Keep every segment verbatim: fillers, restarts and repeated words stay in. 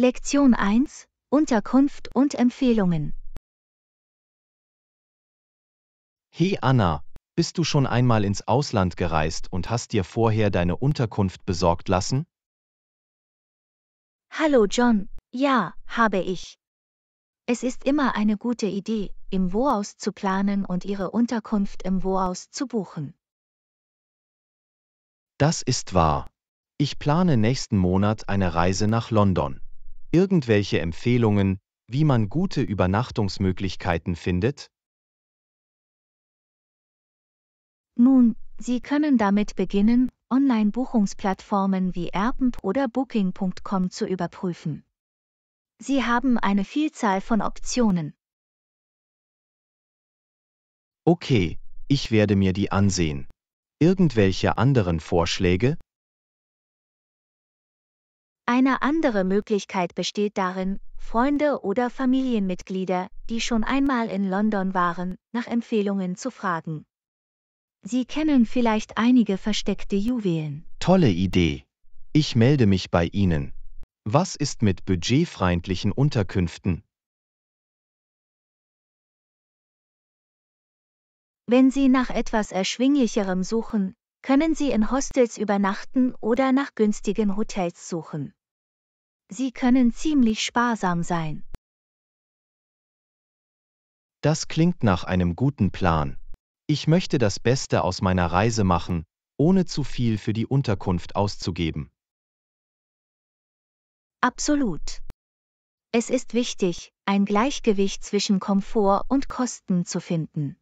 Lektion eins – Unterkunft und Empfehlungen. Hey Anna, bist du schon einmal ins Ausland gereist und hast dir vorher deine Unterkunft besorgt lassen? Hallo John, ja, habe ich. Es ist immer eine gute Idee, im Voraus zu planen und ihre Unterkunft im Voraus zu buchen. Das ist wahr. Ich plane nächsten Monat eine Reise nach London. Irgendwelche Empfehlungen, wie man gute Übernachtungsmöglichkeiten findet? Nun, Sie können damit beginnen, Online-Buchungsplattformen wie Airbnb oder Booking Punkt com zu überprüfen. Sie haben eine Vielzahl von Optionen. Okay, ich werde mir die ansehen. Irgendwelche anderen Vorschläge? Eine andere Möglichkeit besteht darin, Freunde oder Familienmitglieder, die schon einmal in London waren, nach Empfehlungen zu fragen. Sie kennen vielleicht einige versteckte Juwelen. Tolle Idee. Ich melde mich bei Ihnen. Was ist mit budgetfreundlichen Unterkünften? Wenn Sie nach etwas Erschwinglicherem suchen, können Sie in Hostels übernachten oder nach günstigen Hotels suchen. Sie können ziemlich sparsam sein. Das klingt nach einem guten Plan. Ich möchte das Beste aus meiner Reise machen, ohne zu viel für die Unterkunft auszugeben. Absolut. Es ist wichtig, ein Gleichgewicht zwischen Komfort und Kosten zu finden.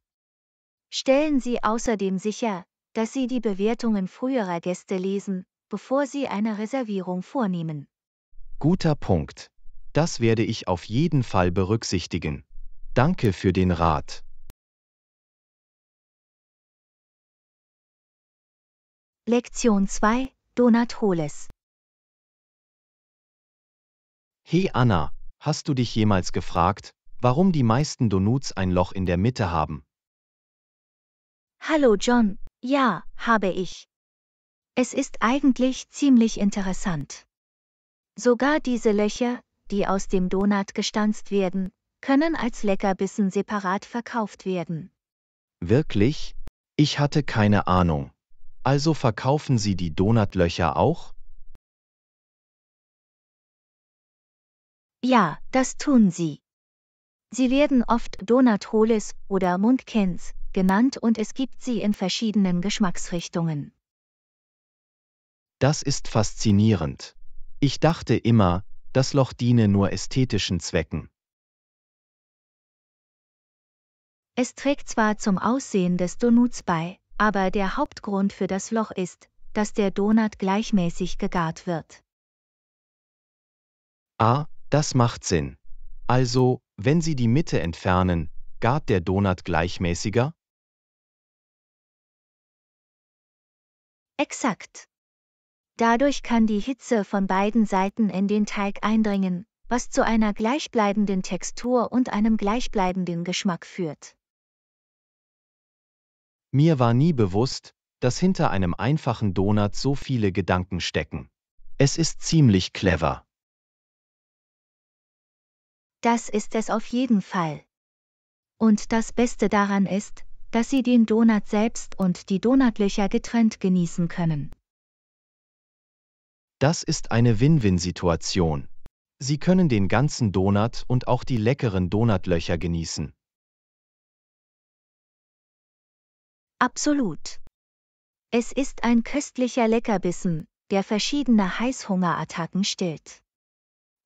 Stellen Sie außerdem sicher, dass Sie die Bewertungen früherer Gäste lesen, bevor Sie eine Reservierung vornehmen. Guter Punkt. Das werde ich auf jeden Fall berücksichtigen. Danke für den Rat. Lektion zwei – Donat Hohles. Hey Anna, hast du dich jemals gefragt, warum die meisten Donuts ein Loch in der Mitte haben? Hallo John, ja, habe ich. Es ist eigentlich ziemlich interessant. Sogar diese Löcher, die aus dem Donut gestanzt werden, können als Leckerbissen separat verkauft werden. Wirklich? Ich hatte keine Ahnung. Also verkaufen Sie die Donutlöcher auch? Ja, das tun sie. Sie werden oft Donut Hohles oder Mundkens genannt und es gibt sie in verschiedenen Geschmacksrichtungen. Das ist faszinierend. Ich dachte immer, das Loch diene nur ästhetischen Zwecken. Es trägt zwar zum Aussehen des Donuts bei, aber der Hauptgrund für das Loch ist, dass der Donut gleichmäßig gegart wird. Ah, das macht Sinn. Also, wenn Sie die Mitte entfernen, gart der Donut gleichmäßiger? Exakt. Dadurch kann die Hitze von beiden Seiten in den Teig eindringen, was zu einer gleichbleibenden Textur und einem gleichbleibenden Geschmack führt. Mir war nie bewusst, dass hinter einem einfachen Donut so viele Gedanken stecken. Es ist ziemlich clever. Das ist es auf jeden Fall. Und das Beste daran ist, dass Sie den Donut selbst und die Donutlöcher getrennt genießen können. Das ist eine Win-Win-Situation. Sie können den ganzen Donut und auch die leckeren Donutlöcher genießen. Absolut. Es ist ein köstlicher Leckerbissen, der verschiedene Heißhungerattacken stillt.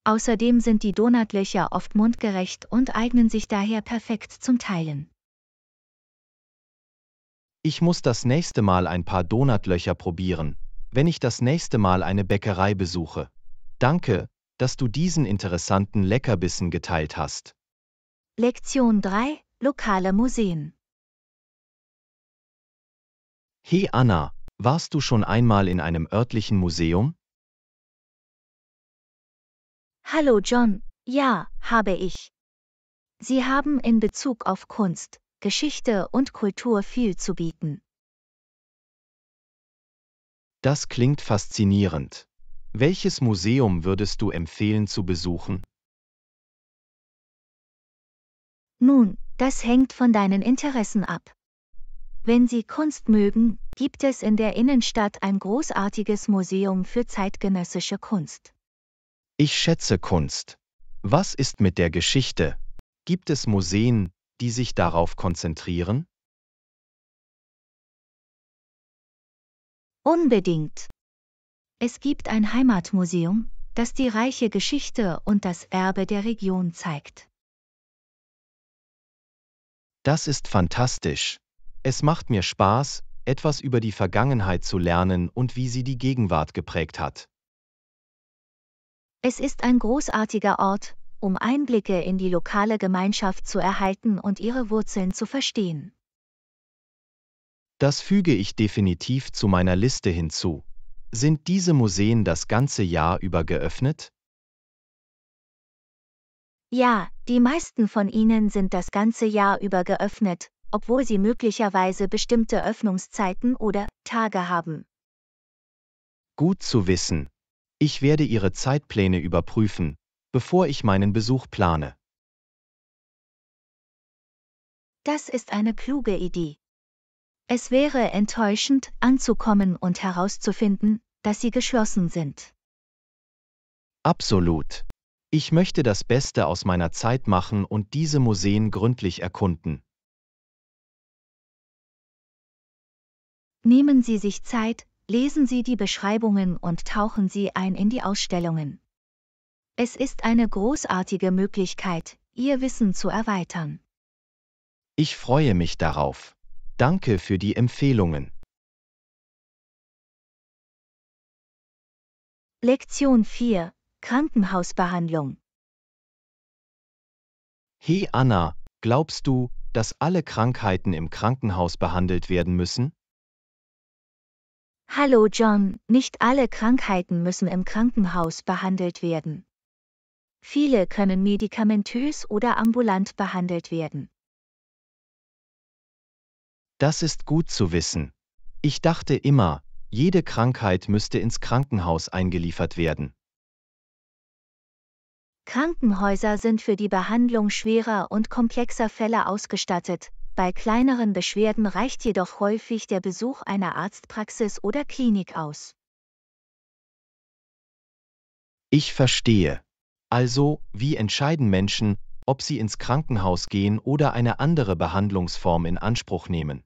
Außerdem sind die Donutlöcher oft mundgerecht und eignen sich daher perfekt zum Teilen. Ich muss das nächste Mal ein paar Donutlöcher probieren, wenn ich das nächste Mal eine Bäckerei besuche. Danke, dass du diesen interessanten Leckerbissen geteilt hast. Lektion drei – Lokale Museen. Hey Anna, warst du schon einmal in einem örtlichen Museum? Hallo John, ja, habe ich. Sie haben in Bezug auf Kunst, Geschichte und Kultur viel zu bieten. Das klingt faszinierend. Welches Museum würdest du empfehlen zu besuchen? Nun, das hängt von deinen Interessen ab. Wenn Sie Kunst mögen, gibt es in der Innenstadt ein großartiges Museum für zeitgenössische Kunst. Ich schätze Kunst. Was ist mit der Geschichte? Gibt es Museen, die sich darauf konzentrieren? Unbedingt. Es gibt ein Heimatmuseum, das die reiche Geschichte und das Erbe der Region zeigt. Das ist fantastisch. Es macht mir Spaß, etwas über die Vergangenheit zu lernen und wie sie die Gegenwart geprägt hat. Es ist ein großartiger Ort, um Einblicke in die lokale Gemeinschaft zu erhalten und ihre Wurzeln zu verstehen. Das füge ich definitiv zu meiner Liste hinzu. Sind diese Museen das ganze Jahr über geöffnet? Ja, die meisten von ihnen sind das ganze Jahr über geöffnet, obwohl sie möglicherweise bestimmte Öffnungszeiten oder Tage haben. Gut zu wissen. Ich werde Ihre Zeitpläne überprüfen, bevor ich meinen Besuch plane. Das ist eine kluge Idee. Es wäre enttäuschend, anzukommen und herauszufinden, dass sie geschlossen sind. Absolut. Ich möchte das Beste aus meiner Zeit machen und diese Museen gründlich erkunden. Nehmen Sie sich Zeit, lesen Sie die Beschreibungen und tauchen Sie ein in die Ausstellungen. Es ist eine großartige Möglichkeit, Ihr Wissen zu erweitern. Ich freue mich darauf. Danke für die Empfehlungen. Lektion vier – Krankenhausbehandlung. Hey Anna, glaubst du, dass alle Krankheiten im Krankenhaus behandelt werden müssen? Hallo John, nicht alle Krankheiten müssen im Krankenhaus behandelt werden. Viele können medikamentös oder ambulant behandelt werden. Das ist gut zu wissen. Ich dachte immer, jede Krankheit müsste ins Krankenhaus eingeliefert werden. Krankenhäuser sind für die Behandlung schwerer und komplexer Fälle ausgestattet, bei kleineren Beschwerden reicht jedoch häufig der Besuch einer Arztpraxis oder Klinik aus. Ich verstehe. Also, wie entscheiden Menschen, ob sie ins Krankenhaus gehen oder eine andere Behandlungsform in Anspruch nehmen?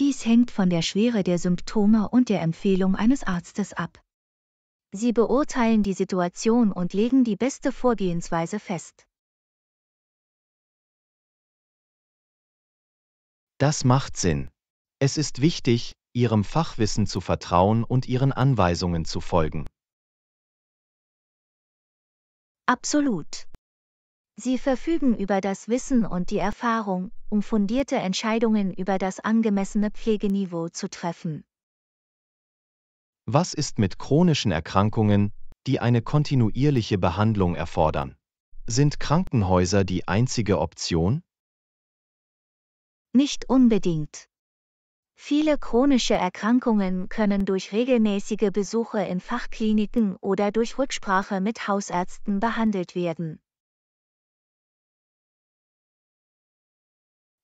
Dies hängt von der Schwere der Symptome und der Empfehlung eines Arztes ab. Sie beurteilen die Situation und legen die beste Vorgehensweise fest. Das macht Sinn. Es ist wichtig, Ihrem Fachwissen zu vertrauen und Ihren Anweisungen zu folgen. Absolut. Sie verfügen über das Wissen und die Erfahrung, um fundierte Entscheidungen über das angemessene Pflegeniveau zu treffen. Was ist mit chronischen Erkrankungen, die eine kontinuierliche Behandlung erfordern? Sind Krankenhäuser die einzige Option? Nicht unbedingt. Viele chronische Erkrankungen können durch regelmäßige Besuche in Fachkliniken oder durch Rücksprache mit Hausärzten behandelt werden.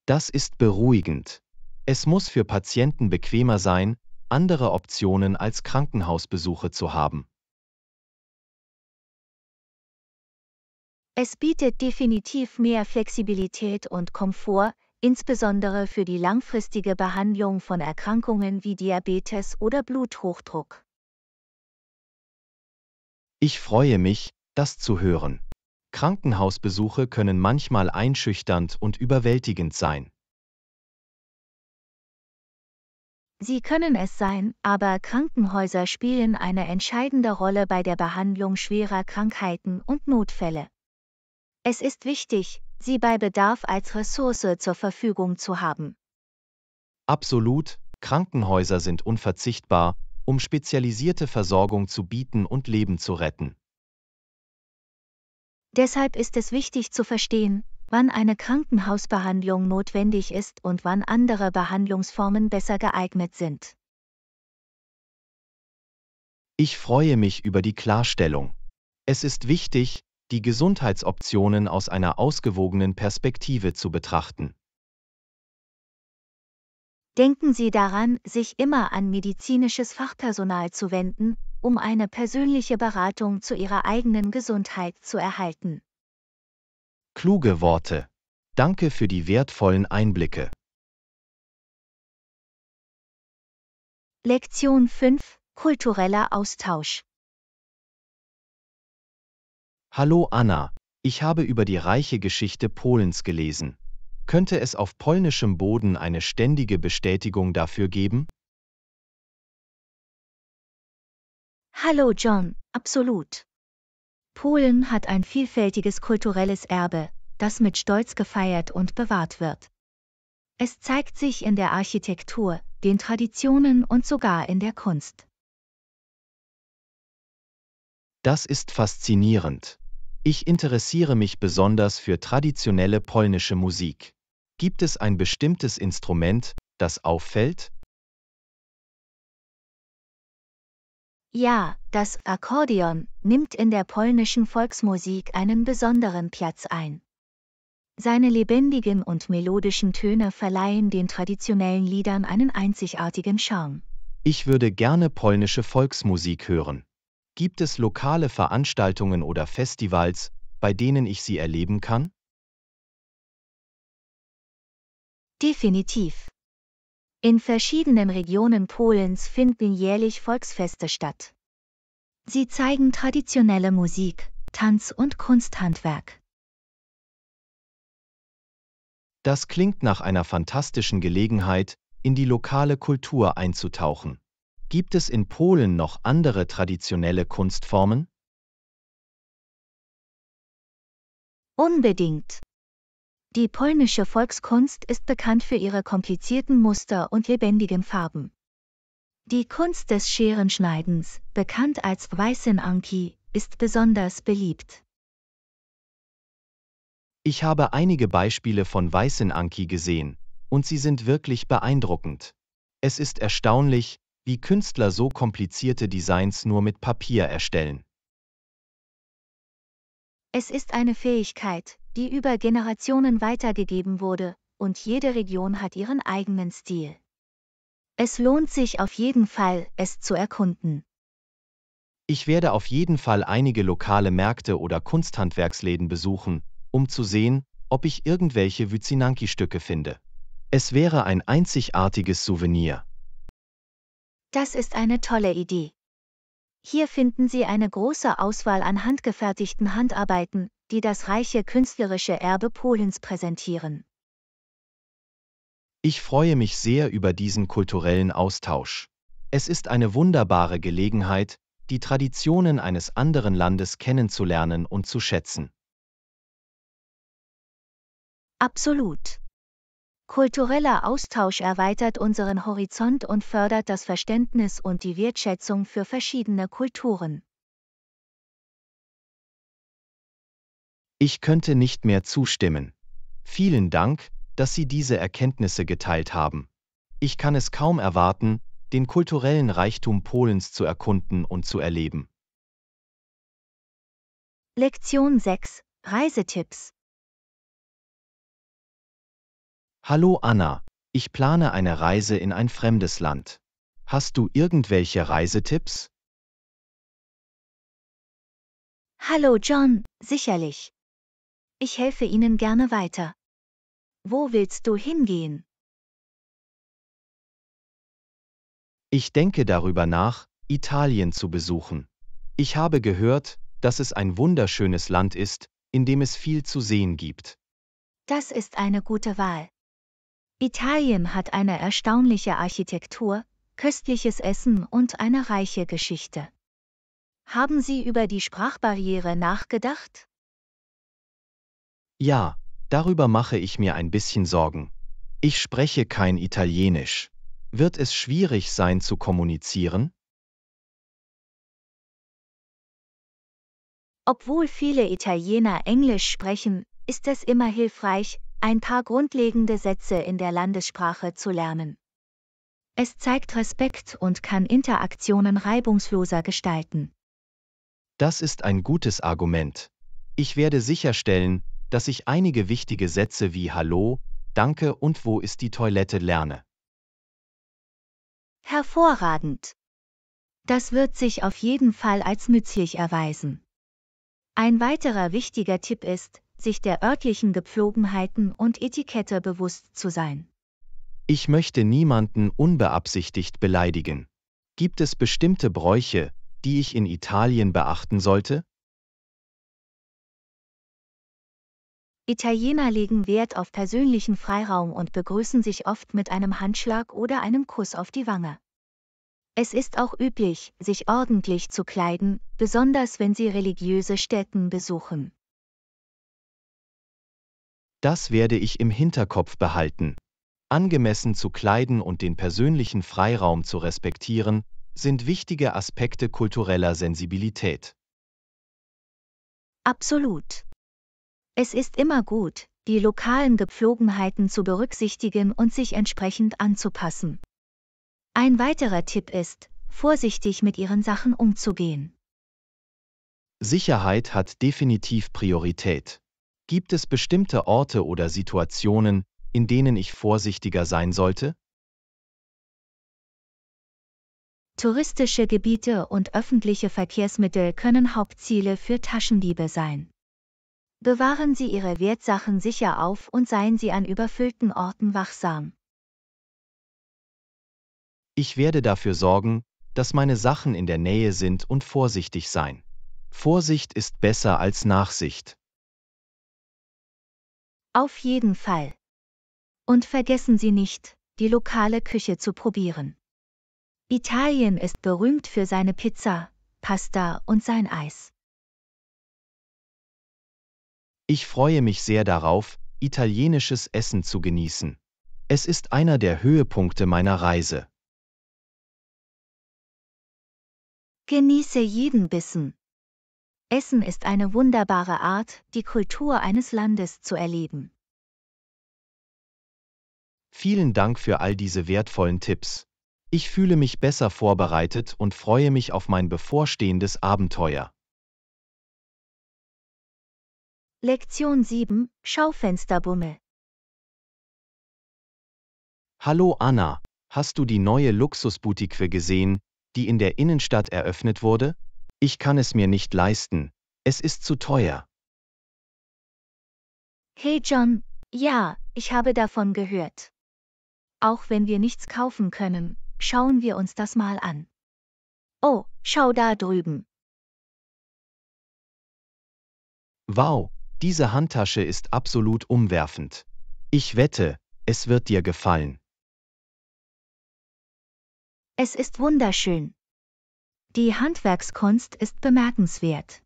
Das ist beruhigend. Es muss für Patienten bequemer sein, andere Optionen als Krankenhausbesuche zu haben. Es bietet definitiv mehr Flexibilität und Komfort, insbesondere für die langfristige Behandlung von Erkrankungen wie Diabetes oder Bluthochdruck. Ich freue mich, das zu hören. Krankenhausbesuche können manchmal einschüchternd und überwältigend sein. Sie können es sein, aber Krankenhäuser spielen eine entscheidende Rolle bei der Behandlung schwerer Krankheiten und Notfälle. Es ist wichtig, sie bei Bedarf als Ressource zur Verfügung zu haben. Absolut, Krankenhäuser sind unverzichtbar, um spezialisierte Versorgung zu bieten und Leben zu retten. Deshalb ist es wichtig zu verstehen, wann eine Krankenhausbehandlung notwendig ist und wann andere Behandlungsformen besser geeignet sind. Ich freue mich über die Klarstellung. Es ist wichtig, die Gesundheitsoptionen aus einer ausgewogenen Perspektive zu betrachten. Denken Sie daran, sich immer an medizinisches Fachpersonal zu wenden, um eine persönliche Beratung zu Ihrer eigenen Gesundheit zu erhalten. Kluge Worte. Danke für die wertvollen Einblicke. Lektion fünf – Kultureller Austausch. Hallo Anna, ich habe über die reiche Geschichte Polens gelesen. Könnte es auf polnischem Boden eine ständige Bestätigung dafür geben? Hallo John, absolut. Polen hat ein vielfältiges kulturelles Erbe, das mit Stolz gefeiert und bewahrt wird. Es zeigt sich in der Architektur, den Traditionen und sogar in der Kunst. Das ist faszinierend. Ich interessiere mich besonders für traditionelle polnische Musik. Gibt es ein bestimmtes Instrument, das auffällt? Ja, das Akkordeon nimmt in der polnischen Volksmusik einen besonderen Platz ein. Seine lebendigen und melodischen Töne verleihen den traditionellen Liedern einen einzigartigen Charme. Ich würde gerne polnische Volksmusik hören. Gibt es lokale Veranstaltungen oder Festivals, bei denen ich sie erleben kann? Definitiv. In verschiedenen Regionen Polens finden jährlich Volksfeste statt. Sie zeigen traditionelle Musik, Tanz und Kunsthandwerk. Das klingt nach einer fantastischen Gelegenheit, in die lokale Kultur einzutauchen. Gibt es in Polen noch andere traditionelle Kunstformen? Unbedingt. Die polnische Volkskunst ist bekannt für ihre komplizierten Muster und lebendigen Farben. Die Kunst des Scherenschneidens, bekannt als Wycinanki, ist besonders beliebt. Ich habe einige Beispiele von Wycinanki gesehen, und sie sind wirklich beeindruckend. Es ist erstaunlich, wie Künstler so komplizierte Designs nur mit Papier erstellen. Es ist eine Fähigkeit, die über Generationen weitergegeben wurde, und jede Region hat ihren eigenen Stil. Es lohnt sich auf jeden Fall, es zu erkunden. Ich werde auf jeden Fall einige lokale Märkte oder Kunsthandwerksläden besuchen, um zu sehen, ob ich irgendwelche Wycinanki-Stücke finde. Es wäre ein einzigartiges Souvenir. Das ist eine tolle Idee. Hier finden Sie eine große Auswahl an handgefertigten Handarbeiten, die das reiche künstlerische Erbe Polens präsentieren. Ich freue mich sehr über diesen kulturellen Austausch. Es ist eine wunderbare Gelegenheit, die Traditionen eines anderen Landes kennenzulernen und zu schätzen. Absolut. Kultureller Austausch erweitert unseren Horizont und fördert das Verständnis und die Wertschätzung für verschiedene Kulturen. Ich könnte nicht mehr zustimmen. Vielen Dank, dass Sie diese Erkenntnisse geteilt haben. Ich kann es kaum erwarten, den kulturellen Reichtum Polens zu erkunden und zu erleben. Lektion sechs – Reisetipps. Hallo Anna, ich plane eine Reise in ein fremdes Land. Hast du irgendwelche Reisetipps? Hallo John, sicherlich. Ich helfe Ihnen gerne weiter. Wo willst du hingehen? Ich denke darüber nach, Italien zu besuchen. Ich habe gehört, dass es ein wunderschönes Land ist, in dem es viel zu sehen gibt. Das ist eine gute Wahl. Italien hat eine erstaunliche Architektur, köstliches Essen und eine reiche Geschichte. Haben Sie über die Sprachbarriere nachgedacht? Ja, darüber mache ich mir ein bisschen Sorgen. Ich spreche kein Italienisch. Wird es schwierig sein zu kommunizieren? Obwohl viele Italiener Englisch sprechen, ist es immer hilfreich, ein paar grundlegende Sätze in der Landessprache zu lernen. Es zeigt Respekt und kann Interaktionen reibungsloser gestalten. Das ist ein gutes Argument. Ich werde sicherstellen, dass ich einige wichtige Sätze wie Hallo, Danke und Wo ist die Toilette lerne. Hervorragend. Das wird sich auf jeden Fall als nützlich erweisen. Ein weiterer wichtiger Tipp ist, sich der örtlichen Gepflogenheiten und Etikette bewusst zu sein. Ich möchte niemanden unbeabsichtigt beleidigen. Gibt es bestimmte Bräuche, die ich in Italien beachten sollte? Italiener legen Wert auf persönlichen Freiraum und begrüßen sich oft mit einem Handschlag oder einem Kuss auf die Wange. Es ist auch üblich, sich ordentlich zu kleiden, besonders wenn sie religiöse Stätten besuchen. Das werde ich im Hinterkopf behalten. Angemessen zu kleiden und den persönlichen Freiraum zu respektieren, sind wichtige Aspekte kultureller Sensibilität. Absolut. Es ist immer gut, die lokalen Gepflogenheiten zu berücksichtigen und sich entsprechend anzupassen. Ein weiterer Tipp ist, vorsichtig mit ihren Sachen umzugehen. Sicherheit hat definitiv Priorität. Gibt es bestimmte Orte oder Situationen, in denen ich vorsichtiger sein sollte? Touristische Gebiete und öffentliche Verkehrsmittel können Hauptziele für Taschendiebe sein. Bewahren Sie Ihre Wertsachen sicher auf und seien Sie an überfüllten Orten wachsam. Ich werde dafür sorgen, dass meine Sachen in der Nähe sind und vorsichtig sein. Vorsicht ist besser als Nachsicht. Auf jeden Fall. Und vergessen Sie nicht, die lokale Küche zu probieren. Italien ist berühmt für seine Pizza, Pasta und sein Eis. Ich freue mich sehr darauf, italienisches Essen zu genießen. Es ist einer der Höhepunkte meiner Reise. Genieße jeden Bissen. Essen ist eine wunderbare Art, die Kultur eines Landes zu erleben. Vielen Dank für all diese wertvollen Tipps. Ich fühle mich besser vorbereitet und freue mich auf mein bevorstehendes Abenteuer. Lektion sieben – Schaufensterbummel. Hallo Anna, hast du die neue Luxusboutique gesehen, die in der Innenstadt eröffnet wurde? Ich kann es mir nicht leisten, es ist zu teuer. Hey John, ja, ich habe davon gehört. Auch wenn wir nichts kaufen können, schauen wir uns das mal an. Oh, schau da drüben. Wow, diese Handtasche ist absolut umwerfend. Ich wette, es wird dir gefallen. Es ist wunderschön. Die Handwerkskunst ist bemerkenswert.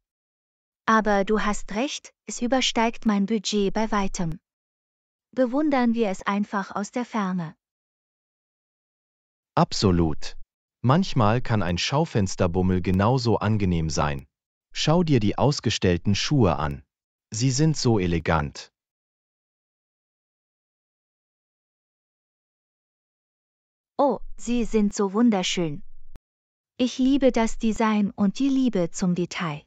Aber du hast recht, es übersteigt mein Budget bei weitem. Bewundern wir es einfach aus der Ferne. Absolut. Manchmal kann ein Schaufensterbummel genauso angenehm sein. Schau dir die ausgestellten Schuhe an. Sie sind so elegant. Oh, sie sind so wunderschön. Ich liebe das Design und die Liebe zum Detail.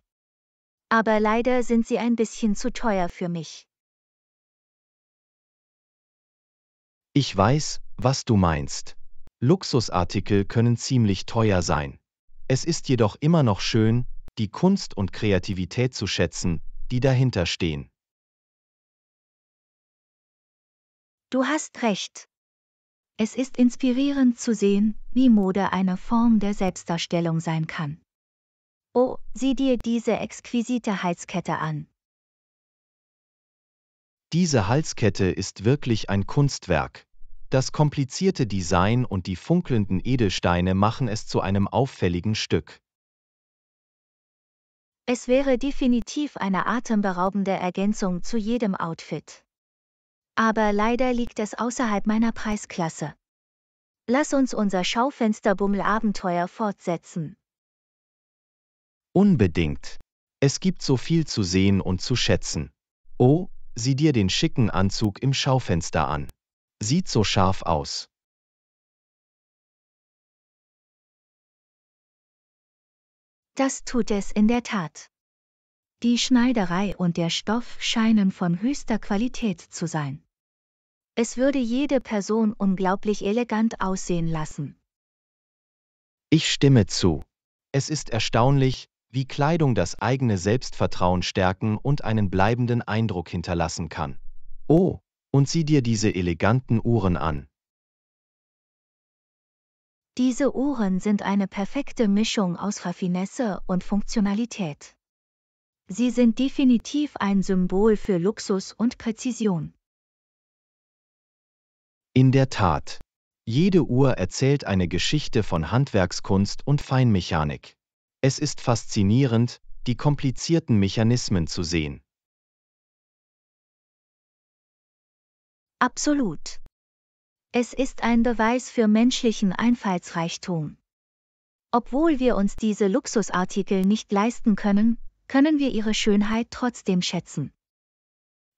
Aber leider sind sie ein bisschen zu teuer für mich. Ich weiß, was du meinst. Luxusartikel können ziemlich teuer sein. Es ist jedoch immer noch schön, die Kunst und Kreativität zu schätzen, die dahinter stehen. Du hast recht. Es ist inspirierend zu sehen, wie Mode eine Form der Selbstdarstellung sein kann. Oh, sieh dir diese exquisite Halskette an. Diese Halskette ist wirklich ein Kunstwerk. Das komplizierte Design und die funkelnden Edelsteine machen es zu einem auffälligen Stück. Es wäre definitiv eine atemberaubende Ergänzung zu jedem Outfit. Aber leider liegt es außerhalb meiner Preisklasse. Lass uns unser Schaufensterbummel-Abenteuer fortsetzen. Unbedingt. Es gibt so viel zu sehen und zu schätzen. Oh, sieh dir den schicken Anzug im Schaufenster an. Sieht so scharf aus. Das tut es in der Tat. Die Schneiderei und der Stoff scheinen von höchster Qualität zu sein. Es würde jede Person unglaublich elegant aussehen lassen. Ich stimme zu. Es ist erstaunlich, wie Kleidung das eigene Selbstvertrauen stärken und einen bleibenden Eindruck hinterlassen kann. Oh, und sieh dir diese eleganten Uhren an. Diese Uhren sind eine perfekte Mischung aus Raffinesse und Funktionalität. Sie sind definitiv ein Symbol für Luxus und Präzision. In der Tat. Jede Uhr erzählt eine Geschichte von Handwerkskunst und Feinmechanik. Es ist faszinierend, die komplizierten Mechanismen zu sehen. Absolut. Es ist ein Beweis für menschlichen Einfallsreichtum. Obwohl wir uns diese Luxusartikel nicht leisten können, können wir ihre Schönheit trotzdem schätzen.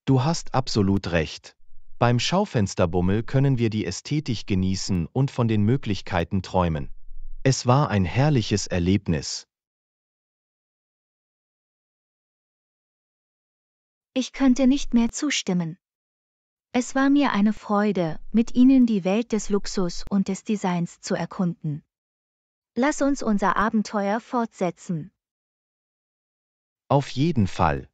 Du hast absolut recht. Beim Schaufensterbummel können wir die Ästhetik genießen und von den Möglichkeiten träumen. Es war ein herrliches Erlebnis. Ich könnte nicht mehr zustimmen. Es war mir eine Freude, mit Ihnen die Welt des Luxus und des Designs zu erkunden. Lass uns unser Abenteuer fortsetzen. Auf jeden Fall.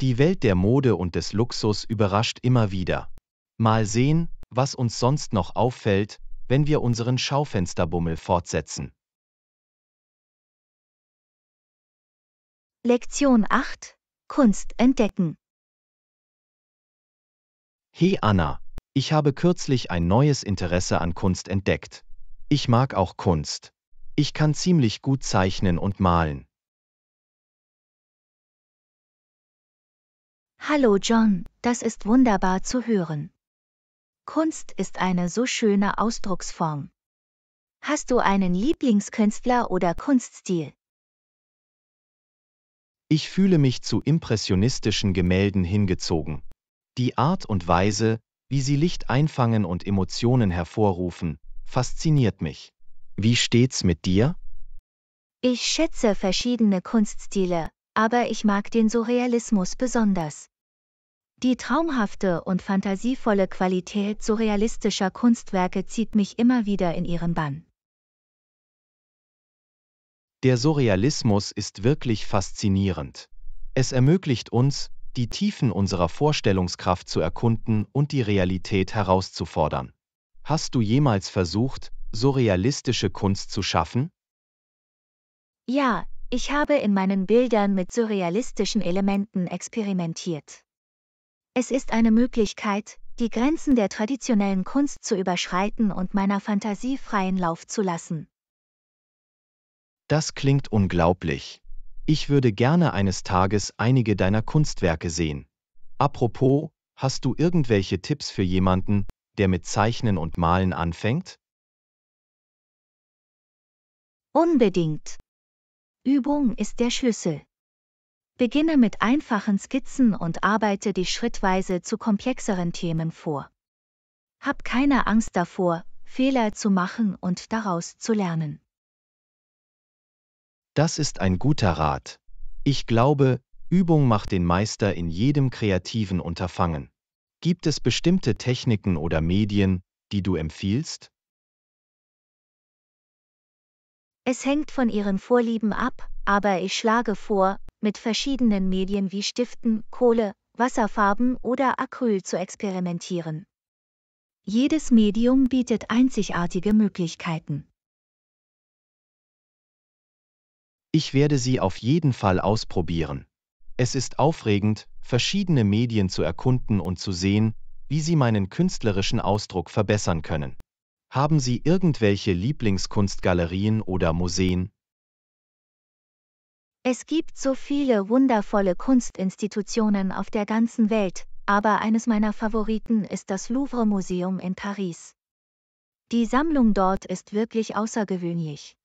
Die Welt der Mode und des Luxus überrascht immer wieder. Mal sehen, was uns sonst noch auffällt, wenn wir unseren Schaufensterbummel fortsetzen. Lektion acht: Kunst entdecken. Hey Anna, ich habe kürzlich ein neues Interesse an Kunst entdeckt. Ich mag auch Kunst. Ich kann ziemlich gut zeichnen und malen. Hallo John, das ist wunderbar zu hören. Kunst ist eine so schöne Ausdrucksform. Hast du einen Lieblingskünstler oder Kunststil? Ich fühle mich zu impressionistischen Gemälden hingezogen. Die Art und Weise, wie sie Licht einfangen und Emotionen hervorrufen, fasziniert mich. Wie steht's mit dir? Ich schätze verschiedene Kunststile, aber ich mag den Surrealismus besonders. Die traumhafte und fantasievolle Qualität surrealistischer Kunstwerke zieht mich immer wieder in ihren Bann. Der Surrealismus ist wirklich faszinierend. Es ermöglicht uns, die Tiefen unserer Vorstellungskraft zu erkunden und die Realität herauszufordern. Hast du jemals versucht, surrealistische Kunst zu schaffen? Ja, ich habe in meinen Bildern mit surrealistischen Elementen experimentiert. Es ist eine Möglichkeit, die Grenzen der traditionellen Kunst zu überschreiten und meiner Fantasie freien Lauf zu lassen. Das klingt unglaublich. Ich würde gerne eines Tages einige deiner Kunstwerke sehen. Apropos, hast du irgendwelche Tipps für jemanden, der mit Zeichnen und Malen anfängt? Unbedingt. Übung ist der Schlüssel. Beginne mit einfachen Skizzen und arbeite dich schrittweise zu komplexeren Themen vor. Hab keine Angst davor, Fehler zu machen und daraus zu lernen. Das ist ein guter Rat. Ich glaube, Übung macht den Meister in jedem kreativen Unterfangen. Gibt es bestimmte Techniken oder Medien, die du empfiehlst? Es hängt von ihren Vorlieben ab, aber ich schlage vor, mit verschiedenen Medien wie Stiften, Kohle, Wasserfarben oder Acryl zu experimentieren. Jedes Medium bietet einzigartige Möglichkeiten. Ich werde sie auf jeden Fall ausprobieren. Es ist aufregend, verschiedene Medien zu erkunden und zu sehen, wie sie meinen künstlerischen Ausdruck verbessern können. Haben Sie irgendwelche Lieblingskunstgalerien oder Museen? Es gibt so viele wundervolle Kunstinstitutionen auf der ganzen Welt, aber eines meiner Favoriten ist das Louvre Museum in Paris. Die Sammlung dort ist wirklich außergewöhnlich.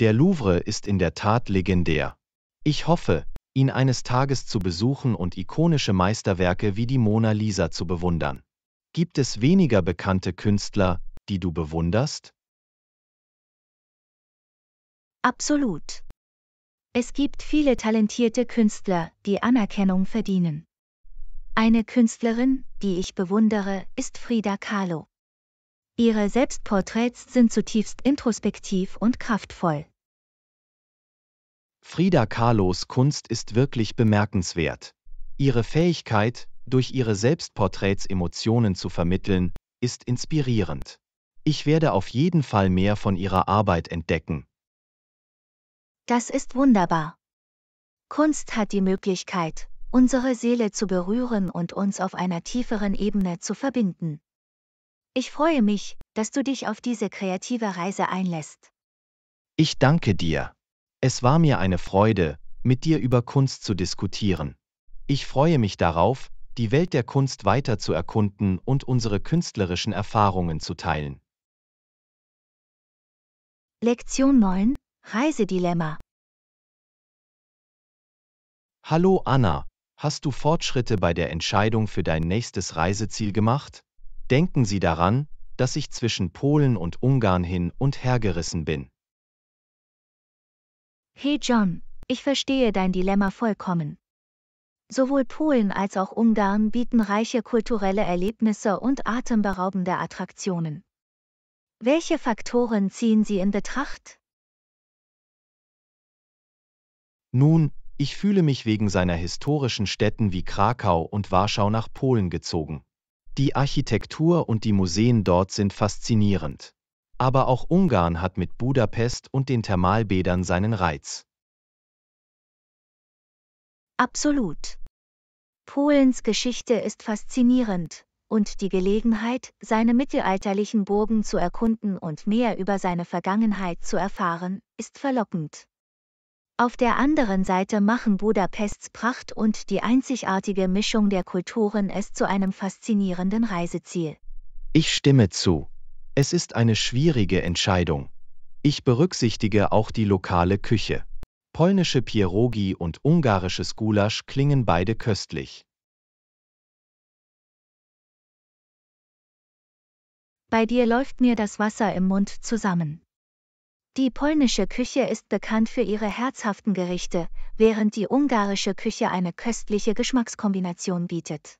Der Louvre ist in der Tat legendär. Ich hoffe, ihn eines Tages zu besuchen und ikonische Meisterwerke wie die Mona Lisa zu bewundern. Gibt es weniger bekannte Künstler, die du bewunderst? Absolut. Es gibt viele talentierte Künstler, die Anerkennung verdienen. Eine Künstlerin, die ich bewundere, ist Frida Kahlo. Ihre Selbstporträts sind zutiefst introspektiv und kraftvoll. Frida Kahlos Kunst ist wirklich bemerkenswert. Ihre Fähigkeit, durch ihre Selbstporträts Emotionen zu vermitteln, ist inspirierend. Ich werde auf jeden Fall mehr von ihrer Arbeit entdecken. Das ist wunderbar. Kunst hat die Möglichkeit, unsere Seele zu berühren und uns auf einer tieferen Ebene zu verbinden. Ich freue mich, dass du dich auf diese kreative Reise einlässt. Ich danke dir. Es war mir eine Freude, mit dir über Kunst zu diskutieren. Ich freue mich darauf, die Welt der Kunst weiter zu erkunden und unsere künstlerischen Erfahrungen zu teilen. Lektion neun – Reisedilemma. Hallo Anna, hast du Fortschritte bei der Entscheidung für dein nächstes Reiseziel gemacht? Denken Sie daran, dass ich zwischen Polen und Ungarn hin und her gerissen bin. Hey John, ich verstehe dein Dilemma vollkommen. Sowohl Polen als auch Ungarn bieten reiche kulturelle Erlebnisse und atemberaubende Attraktionen. Welche Faktoren ziehen Sie in Betracht? Nun, ich fühle mich wegen seiner historischen Städten wie Krakau und Warschau nach Polen gezogen. Die Architektur und die Museen dort sind faszinierend. Aber auch Ungarn hat mit Budapest und den Thermalbädern seinen Reiz. Absolut. Polens Geschichte ist faszinierend, und die Gelegenheit, seine mittelalterlichen Burgen zu erkunden und mehr über seine Vergangenheit zu erfahren, ist verlockend. Auf der anderen Seite machen Budapests Pracht und die einzigartige Mischung der Kulturen es zu einem faszinierenden Reiseziel. Ich stimme zu. Es ist eine schwierige Entscheidung. Ich berücksichtige auch die lokale Küche. Polnische Pierogi und ungarisches Gulasch klingen beide köstlich. Bei dir läuft mir das Wasser im Mund zusammen. Die polnische Küche ist bekannt für ihre herzhaften Gerichte, während die ungarische Küche eine köstliche Geschmackskombination bietet.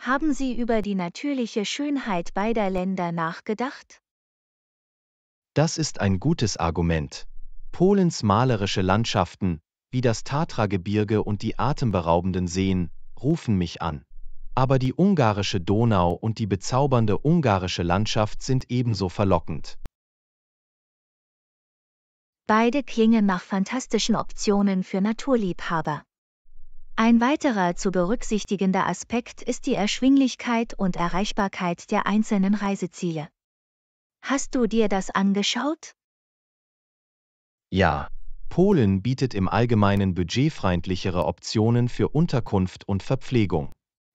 Haben Sie über die natürliche Schönheit beider Länder nachgedacht? Das ist ein gutes Argument. Polens malerische Landschaften, wie das Tatragebirge und die atemberaubenden Seen, rufen mich an. Aber die ungarische Donau und die bezaubernde ungarische Landschaft sind ebenso verlockend. Beide klingen nach fantastischen Optionen für Naturliebhaber. Ein weiterer zu berücksichtigender Aspekt ist die Erschwinglichkeit und Erreichbarkeit der einzelnen Reiseziele. Hast du dir das angeschaut? Ja, Polen bietet im Allgemeinen budgetfreundlichere Optionen für Unterkunft und Verpflegung.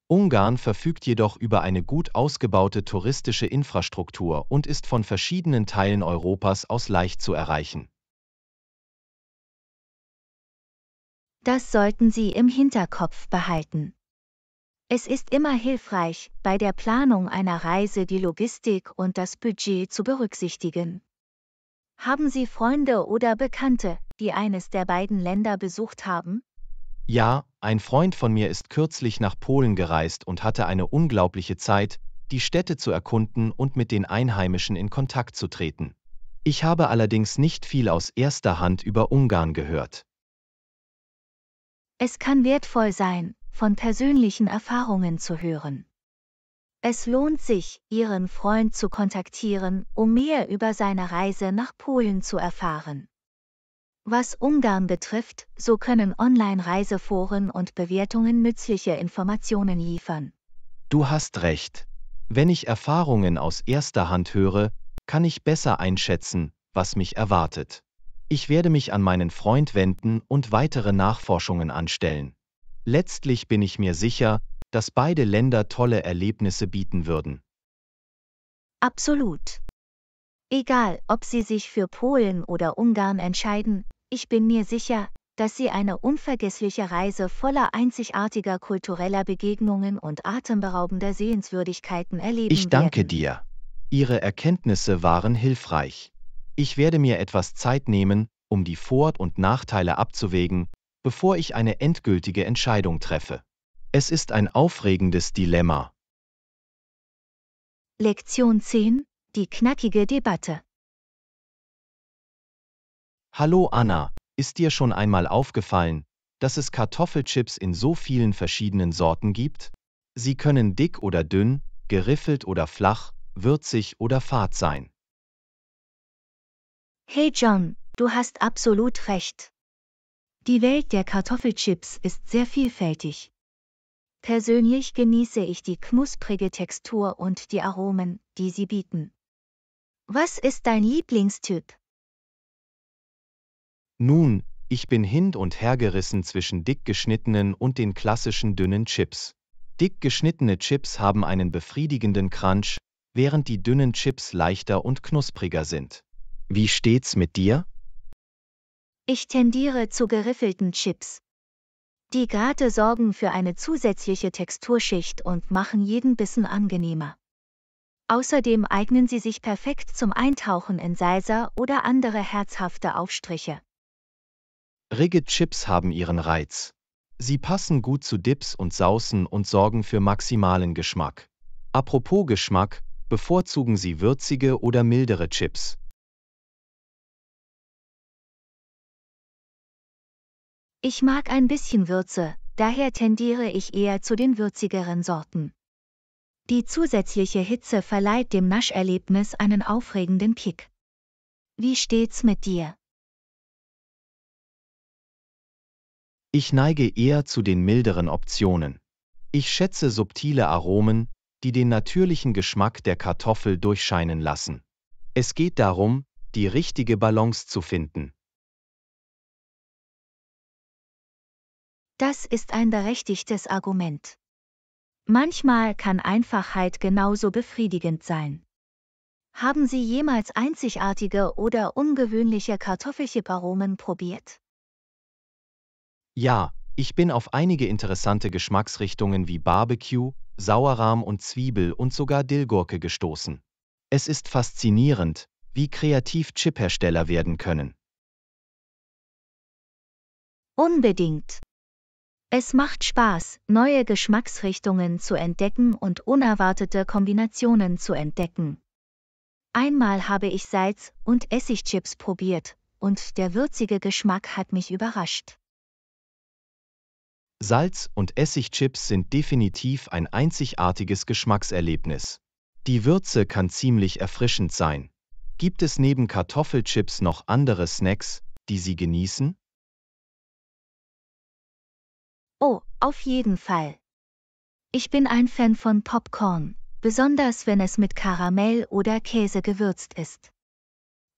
Ungarn verfügt jedoch über eine gut ausgebaute touristische Infrastruktur und ist von verschiedenen Teilen Europas aus leicht zu erreichen. Das sollten Sie im Hinterkopf behalten. Es ist immer hilfreich, bei der Planung einer Reise die Logistik und das Budget zu berücksichtigen. Haben Sie Freunde oder Bekannte, die eines der beiden Länder besucht haben? Ja, ein Freund von mir ist kürzlich nach Polen gereist und hatte eine unglaubliche Zeit, die Städte zu erkunden und mit den Einheimischen in Kontakt zu treten. Ich habe allerdings nicht viel aus erster Hand über Ungarn gehört. Es kann wertvoll sein, von persönlichen Erfahrungen zu hören. Es lohnt sich, Ihren Freund zu kontaktieren, um mehr über seine Reise nach Polen zu erfahren. Was Ungarn betrifft, so können Online-Reiseforen und Bewertungen nützliche Informationen liefern. Du hast recht. Wenn ich Erfahrungen aus erster Hand höre, kann ich besser einschätzen, was mich erwartet. Ich werde mich an meinen Freund wenden und weitere Nachforschungen anstellen. Letztlich bin ich mir sicher, dass beide Länder tolle Erlebnisse bieten würden. Absolut. Egal, ob Sie sich für Polen oder Ungarn entscheiden, ich bin mir sicher, dass Sie eine unvergessliche Reise voller einzigartiger kultureller Begegnungen und atemberaubender Sehenswürdigkeiten erleben werden. Ich danke dir. Ihre Erkenntnisse waren hilfreich. Ich werde mir etwas Zeit nehmen, um die Vor- und Nachteile abzuwägen, bevor ich eine endgültige Entscheidung treffe. Es ist ein aufregendes Dilemma. Lektion zehn – Die knackige Debatte. Hallo Anna, ist dir schon einmal aufgefallen, dass es Kartoffelchips in so vielen verschiedenen Sorten gibt? Sie können dick oder dünn, geriffelt oder flach, würzig oder fad sein. Hey John, du hast absolut recht. Die Welt der Kartoffelchips ist sehr vielfältig. Persönlich genieße ich die knusprige Textur und die Aromen, die sie bieten. Was ist dein Lieblingstyp? Nun, ich bin hin und her gerissen zwischen dick geschnittenen und den klassischen dünnen Chips. Dick geschnittene Chips haben einen befriedigenden Crunch, während die dünnen Chips leichter und knuspriger sind. Wie steht's mit dir? Ich tendiere zu geriffelten Chips. Die Grate sorgen für eine zusätzliche Texturschicht und machen jeden Bissen angenehmer. Außerdem eignen sie sich perfekt zum Eintauchen in Salsa oder andere herzhafte Aufstriche. Rigid Chips haben ihren Reiz. Sie passen gut zu Dips und Saucen und sorgen für maximalen Geschmack. Apropos Geschmack, bevorzugen Sie würzige oder mildere Chips? Ich mag ein bisschen Würze, daher tendiere ich eher zu den würzigeren Sorten. Die zusätzliche Hitze verleiht dem Nascherlebnis einen aufregenden Kick. Wie steht's mit dir? Ich neige eher zu den milderen Optionen. Ich schätze subtile Aromen, die den natürlichen Geschmack der Kartoffel durchscheinen lassen. Es geht darum, die richtige Balance zu finden. Das ist ein berechtigtes Argument. Manchmal kann Einfachheit genauso befriedigend sein. Haben Sie jemals einzigartige oder ungewöhnliche Kartoffelchiparomen probiert? Ja, ich bin auf einige interessante Geschmacksrichtungen wie Barbecue, Sauerrahm und Zwiebel und sogar Dillgurke gestoßen. Es ist faszinierend, wie kreativ Chiphersteller werden können. Unbedingt. Es macht Spaß, neue Geschmacksrichtungen zu entdecken und unerwartete Kombinationen zu entdecken. Einmal habe ich Salz- und Essigchips probiert, und der würzige Geschmack hat mich überrascht. Salz- und Essigchips sind definitiv ein einzigartiges Geschmackserlebnis. Die Würze kann ziemlich erfrischend sein. Gibt es neben Kartoffelchips noch andere Snacks, die Sie genießen? Oh, auf jeden Fall. Ich bin ein Fan von Popcorn, besonders wenn es mit Karamell oder Käse gewürzt ist.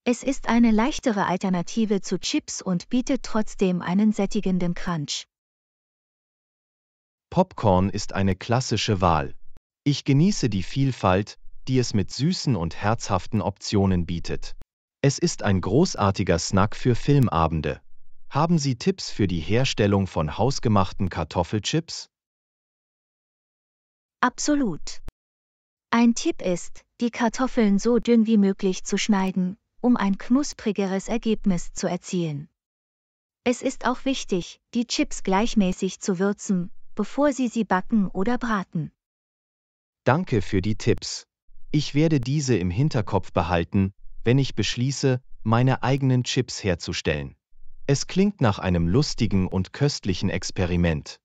Es ist eine leichtere Alternative zu Chips und bietet trotzdem einen sättigenden Crunch. Popcorn ist eine klassische Wahl. Ich genieße die Vielfalt, die es mit süßen und herzhaften Optionen bietet. Es ist ein großartiger Snack für Filmabende. Haben Sie Tipps für die Herstellung von hausgemachten Kartoffelchips? Absolut. Ein Tipp ist, die Kartoffeln so dünn wie möglich zu schneiden, um ein knusprigeres Ergebnis zu erzielen. Es ist auch wichtig, die Chips gleichmäßig zu würzen, bevor Sie sie backen oder braten. Danke für die Tipps. Ich werde diese im Hinterkopf behalten, wenn ich beschließe, meine eigenen Chips herzustellen. Es klingt nach einem lustigen und köstlichen Experiment.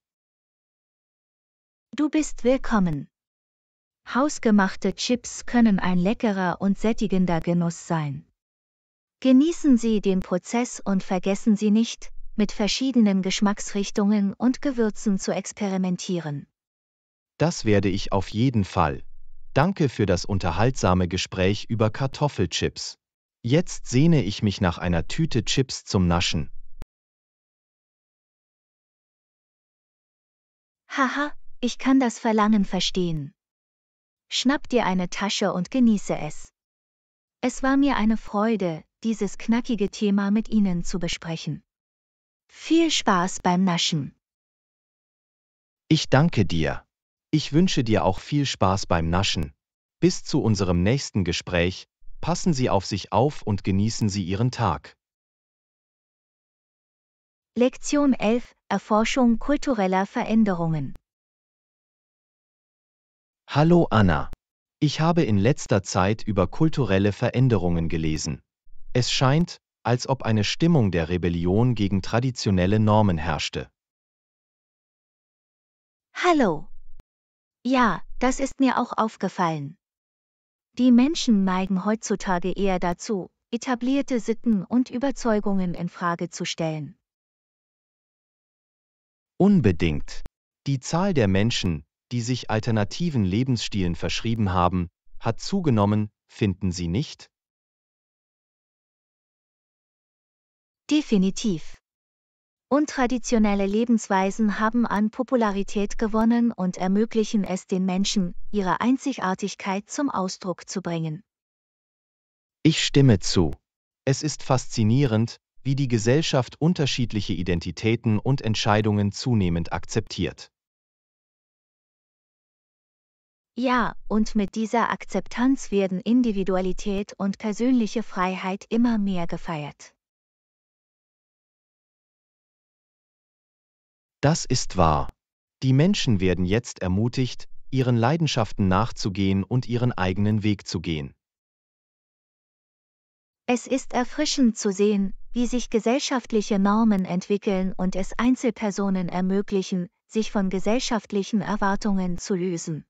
Du bist willkommen. Hausgemachte Chips können ein leckerer und sättigender Genuss sein. Genießen Sie den Prozess und vergessen Sie nicht, mit verschiedenen Geschmacksrichtungen und Gewürzen zu experimentieren. Das werde ich auf jeden Fall. Danke für das unterhaltsame Gespräch über Kartoffelchips. Jetzt sehne ich mich nach einer Tüte Chips zum Naschen. Haha, ich kann das Verlangen verstehen. Schnapp dir eine Tasche und genieße es. Es war mir eine Freude, dieses knackige Thema mit Ihnen zu besprechen. Viel Spaß beim Naschen. Ich danke dir. Ich wünsche dir auch viel Spaß beim Naschen. Bis zu unserem nächsten Gespräch, passen Sie auf sich auf und genießen Sie Ihren Tag. Lektion elf – Erforschung kultureller Veränderungen. Hallo Anna. Ich habe in letzter Zeit über kulturelle Veränderungen gelesen. Es scheint, als ob eine Stimmung der Rebellion gegen traditionelle Normen herrschte. Hallo. Ja, das ist mir auch aufgefallen. Die Menschen neigen heutzutage eher dazu, etablierte Sitten und Überzeugungen in Frage zu stellen. Unbedingt. Die Zahl der Menschen, die sich alternativen Lebensstilen verschrieben haben, hat zugenommen, finden Sie nicht? Definitiv. Untraditionelle Lebensweisen haben an Popularität gewonnen und ermöglichen es den Menschen, ihre Einzigartigkeit zum Ausdruck zu bringen. Ich stimme zu. Es ist faszinierend, wie die Gesellschaft unterschiedliche Identitäten und Entscheidungen zunehmend akzeptiert. Ja, und mit dieser Akzeptanz werden Individualität und persönliche Freiheit immer mehr gefeiert. Das ist wahr. Die Menschen werden jetzt ermutigt, ihren Leidenschaften nachzugehen und ihren eigenen Weg zu gehen. Es ist erfrischend zu sehen, wie sich gesellschaftliche Normen entwickeln und es Einzelpersonen ermöglichen, sich von gesellschaftlichen Erwartungen zu lösen.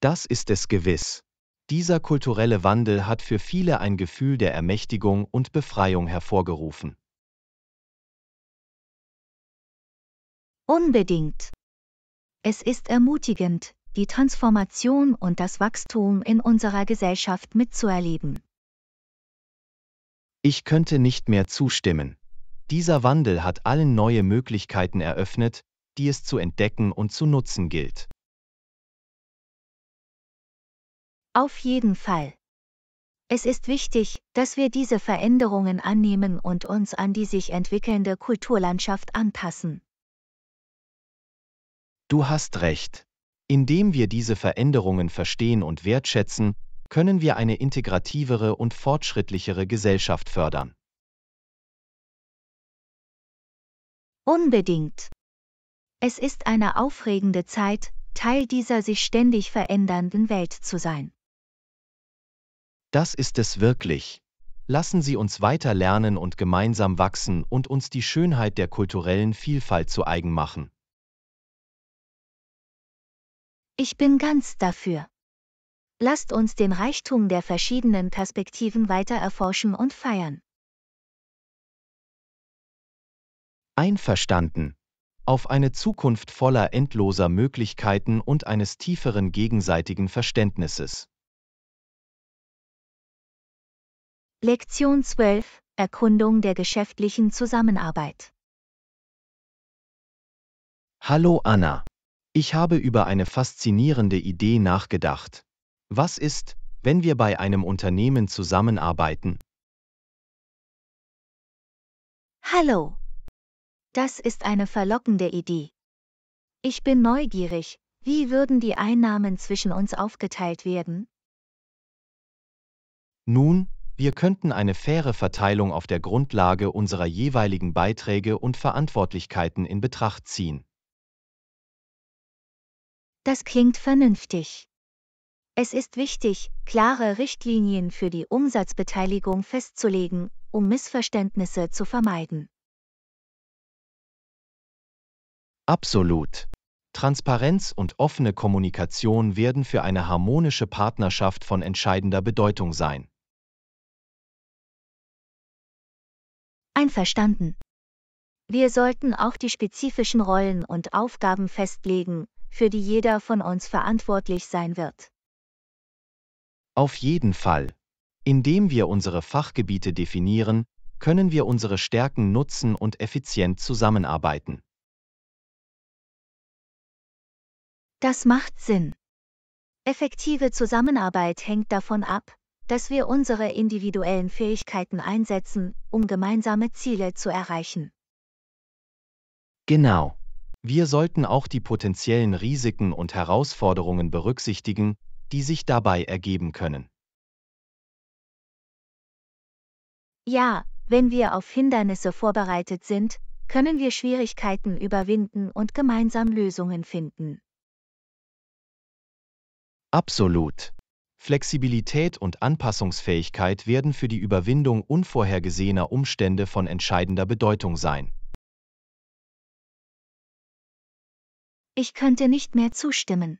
Das ist es gewiss. Dieser kulturelle Wandel hat für viele ein Gefühl der Ermächtigung und Befreiung hervorgerufen. Unbedingt. Es ist ermutigend, die Transformation und das Wachstum in unserer Gesellschaft mitzuerleben. Ich könnte nicht mehr zustimmen. Dieser Wandel hat allen neue Möglichkeiten eröffnet, die es zu entdecken und zu nutzen gilt. Auf jeden Fall. Es ist wichtig, dass wir diese Veränderungen annehmen und uns an die sich entwickelnde Kulturlandschaft anpassen. Du hast recht. Indem wir diese Veränderungen verstehen und wertschätzen, können wir eine integrativere und fortschrittlichere Gesellschaft fördern. Unbedingt. Es ist eine aufregende Zeit, Teil dieser sich ständig verändernden Welt zu sein. Das ist es wirklich. Lassen Sie uns weiter lernen und gemeinsam wachsen und uns die Schönheit der kulturellen Vielfalt zu eigen machen. Ich bin ganz dafür. Lasst uns den Reichtum der verschiedenen Perspektiven weiter erforschen und feiern. Einverstanden. Auf eine Zukunft voller endloser Möglichkeiten und eines tieferen gegenseitigen Verständnisses. Lektion zwölf – Erkundung der geschäftlichen Zusammenarbeit. Hallo Anna. Ich habe über eine faszinierende Idee nachgedacht. Was ist, wenn wir bei einem Unternehmen zusammenarbeiten? Hallo. Das ist eine verlockende Idee. Ich bin neugierig, wie würden die Einnahmen zwischen uns aufgeteilt werden? Nun, wir könnten eine faire Verteilung auf der Grundlage unserer jeweiligen Beiträge und Verantwortlichkeiten in Betracht ziehen. Das klingt vernünftig. Es ist wichtig, klare Richtlinien für die Umsatzbeteiligung festzulegen, um Missverständnisse zu vermeiden. Absolut. Transparenz und offene Kommunikation werden für eine harmonische Partnerschaft von entscheidender Bedeutung sein. Einverstanden. Wir sollten auch die spezifischen Rollen und Aufgaben festlegen, für die jeder von uns verantwortlich sein wird. Auf jeden Fall. Indem wir unsere Fachgebiete definieren, können wir unsere Stärken nutzen und effizient zusammenarbeiten. Das macht Sinn. Effektive Zusammenarbeit hängt davon ab, dass wir unsere individuellen Fähigkeiten einsetzen, um gemeinsame Ziele zu erreichen. Genau. Wir sollten auch die potenziellen Risiken und Herausforderungen berücksichtigen, die sich dabei ergeben können. Ja, Wenn wir auf Hindernisse vorbereitet sind, können wir Schwierigkeiten überwinden und gemeinsam Lösungen finden. Absolut. Flexibilität und Anpassungsfähigkeit werden für die Überwindung unvorhergesehener Umstände von entscheidender Bedeutung sein. Ich könnte nicht mehr zustimmen.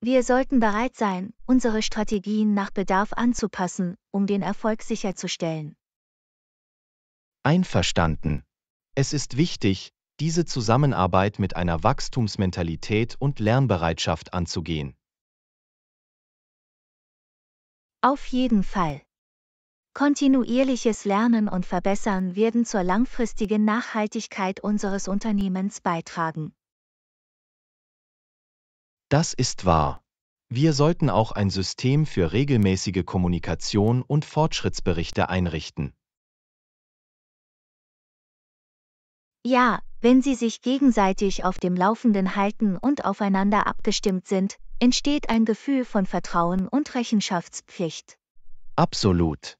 Wir sollten bereit sein, unsere Strategien nach Bedarf anzupassen, um den Erfolg sicherzustellen. Einverstanden. Es ist wichtig, diese Zusammenarbeit mit einer Wachstumsmentalität und Lernbereitschaft anzugehen. Auf jeden Fall. Kontinuierliches Lernen und Verbessern werden zur langfristigen Nachhaltigkeit unseres Unternehmens beitragen. Das ist wahr. Wir sollten auch ein System für regelmäßige Kommunikation und Fortschrittsberichte einrichten. Ja, wenn sie sich gegenseitig auf dem Laufenden halten und aufeinander abgestimmt sind, entsteht ein Gefühl von Vertrauen und Rechenschaftspflicht. Absolut.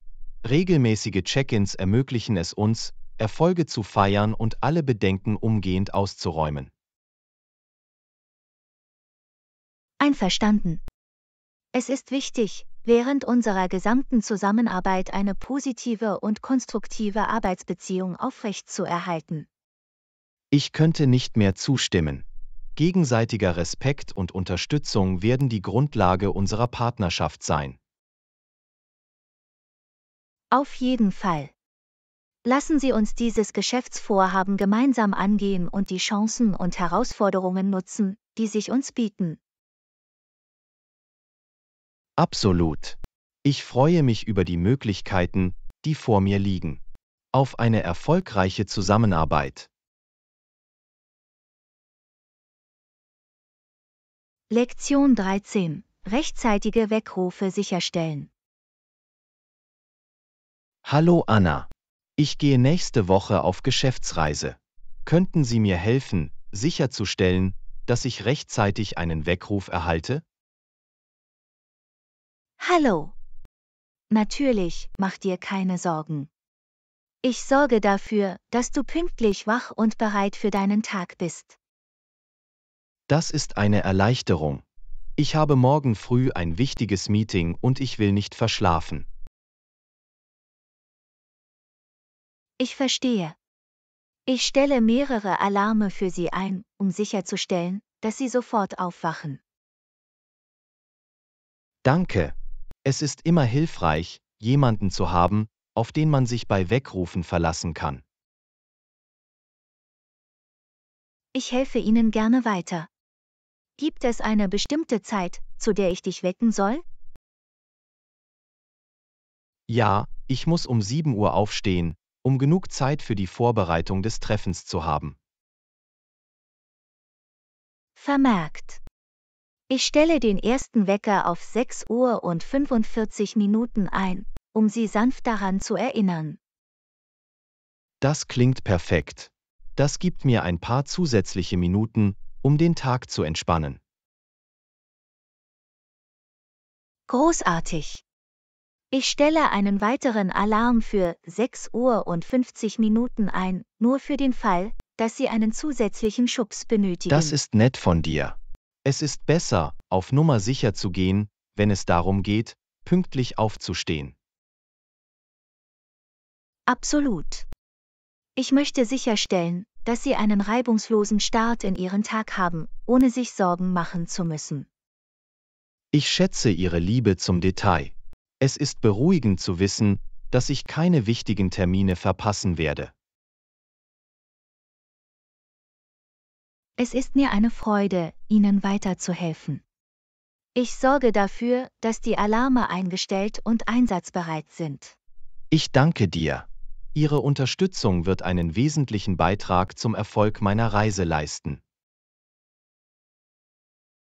Regelmäßige Check-ins ermöglichen es uns, Erfolge zu feiern und alle Bedenken umgehend auszuräumen. Einverstanden. Es ist wichtig, während unserer gesamten Zusammenarbeit eine positive und konstruktive Arbeitsbeziehung aufrechtzuerhalten. Ich könnte nicht mehr zustimmen. Gegenseitiger Respekt und Unterstützung werden die Grundlage unserer Partnerschaft sein. Auf jeden Fall. Lassen Sie uns dieses Geschäftsvorhaben gemeinsam angehen und die Chancen und Herausforderungen nutzen, die sich uns bieten. Absolut. Ich freue mich über die Möglichkeiten, die vor mir liegen. Auf eine erfolgreiche Zusammenarbeit. Lektion dreizehn. Rechtzeitige Weckrufe sicherstellen. Hallo Anna. Ich gehe nächste Woche auf Geschäftsreise. Könnten Sie mir helfen, sicherzustellen, dass ich rechtzeitig einen Weckruf erhalte? Hallo. Natürlich, mach dir keine Sorgen. Ich sorge dafür, dass du pünktlich wach und bereit für deinen Tag bist. Das ist eine Erleichterung. Ich habe morgen früh ein wichtiges Meeting und ich will nicht verschlafen. Ich verstehe. Ich stelle mehrere Alarme für sie ein, um sicherzustellen, dass sie sofort aufwachen. Danke. Es ist immer hilfreich, jemanden zu haben, auf den man sich bei Weckrufen verlassen kann. Ich helfe Ihnen gerne weiter. Gibt es eine bestimmte Zeit, zu der ich dich wecken soll? Ja, ich muss um sieben Uhr aufstehen, um genug Zeit für die Vorbereitung des Treffens zu haben. Vermerkt. Ich stelle den ersten Wecker auf sechs Uhr und fünfundvierzig Minuten ein, um Sie sanft daran zu erinnern. Das klingt perfekt. Das gibt mir ein paar zusätzliche Minuten, um den Tag zu entspannen. Großartig. Ich stelle einen weiteren Alarm für sechs Uhr und fünfzig Minuten ein, nur für den Fall, dass Sie einen zusätzlichen Schubs benötigen. Das ist nett von dir. Es ist besser, auf Nummer sicher zu gehen, wenn es darum geht, pünktlich aufzustehen. Absolut. Ich möchte sicherstellen, dass Sie einen reibungslosen Start in Ihren Tag haben, ohne sich Sorgen machen zu müssen. Ich schätze Ihre Liebe zum Detail. Es ist beruhigend zu wissen, dass ich keine wichtigen Termine verpassen werde. Es ist mir eine Freude, Ihnen weiterzuhelfen. Ich sorge dafür, dass die Alarme eingestellt und einsatzbereit sind. Ich danke dir. Ihre Unterstützung wird einen wesentlichen Beitrag zum Erfolg meiner Reise leisten.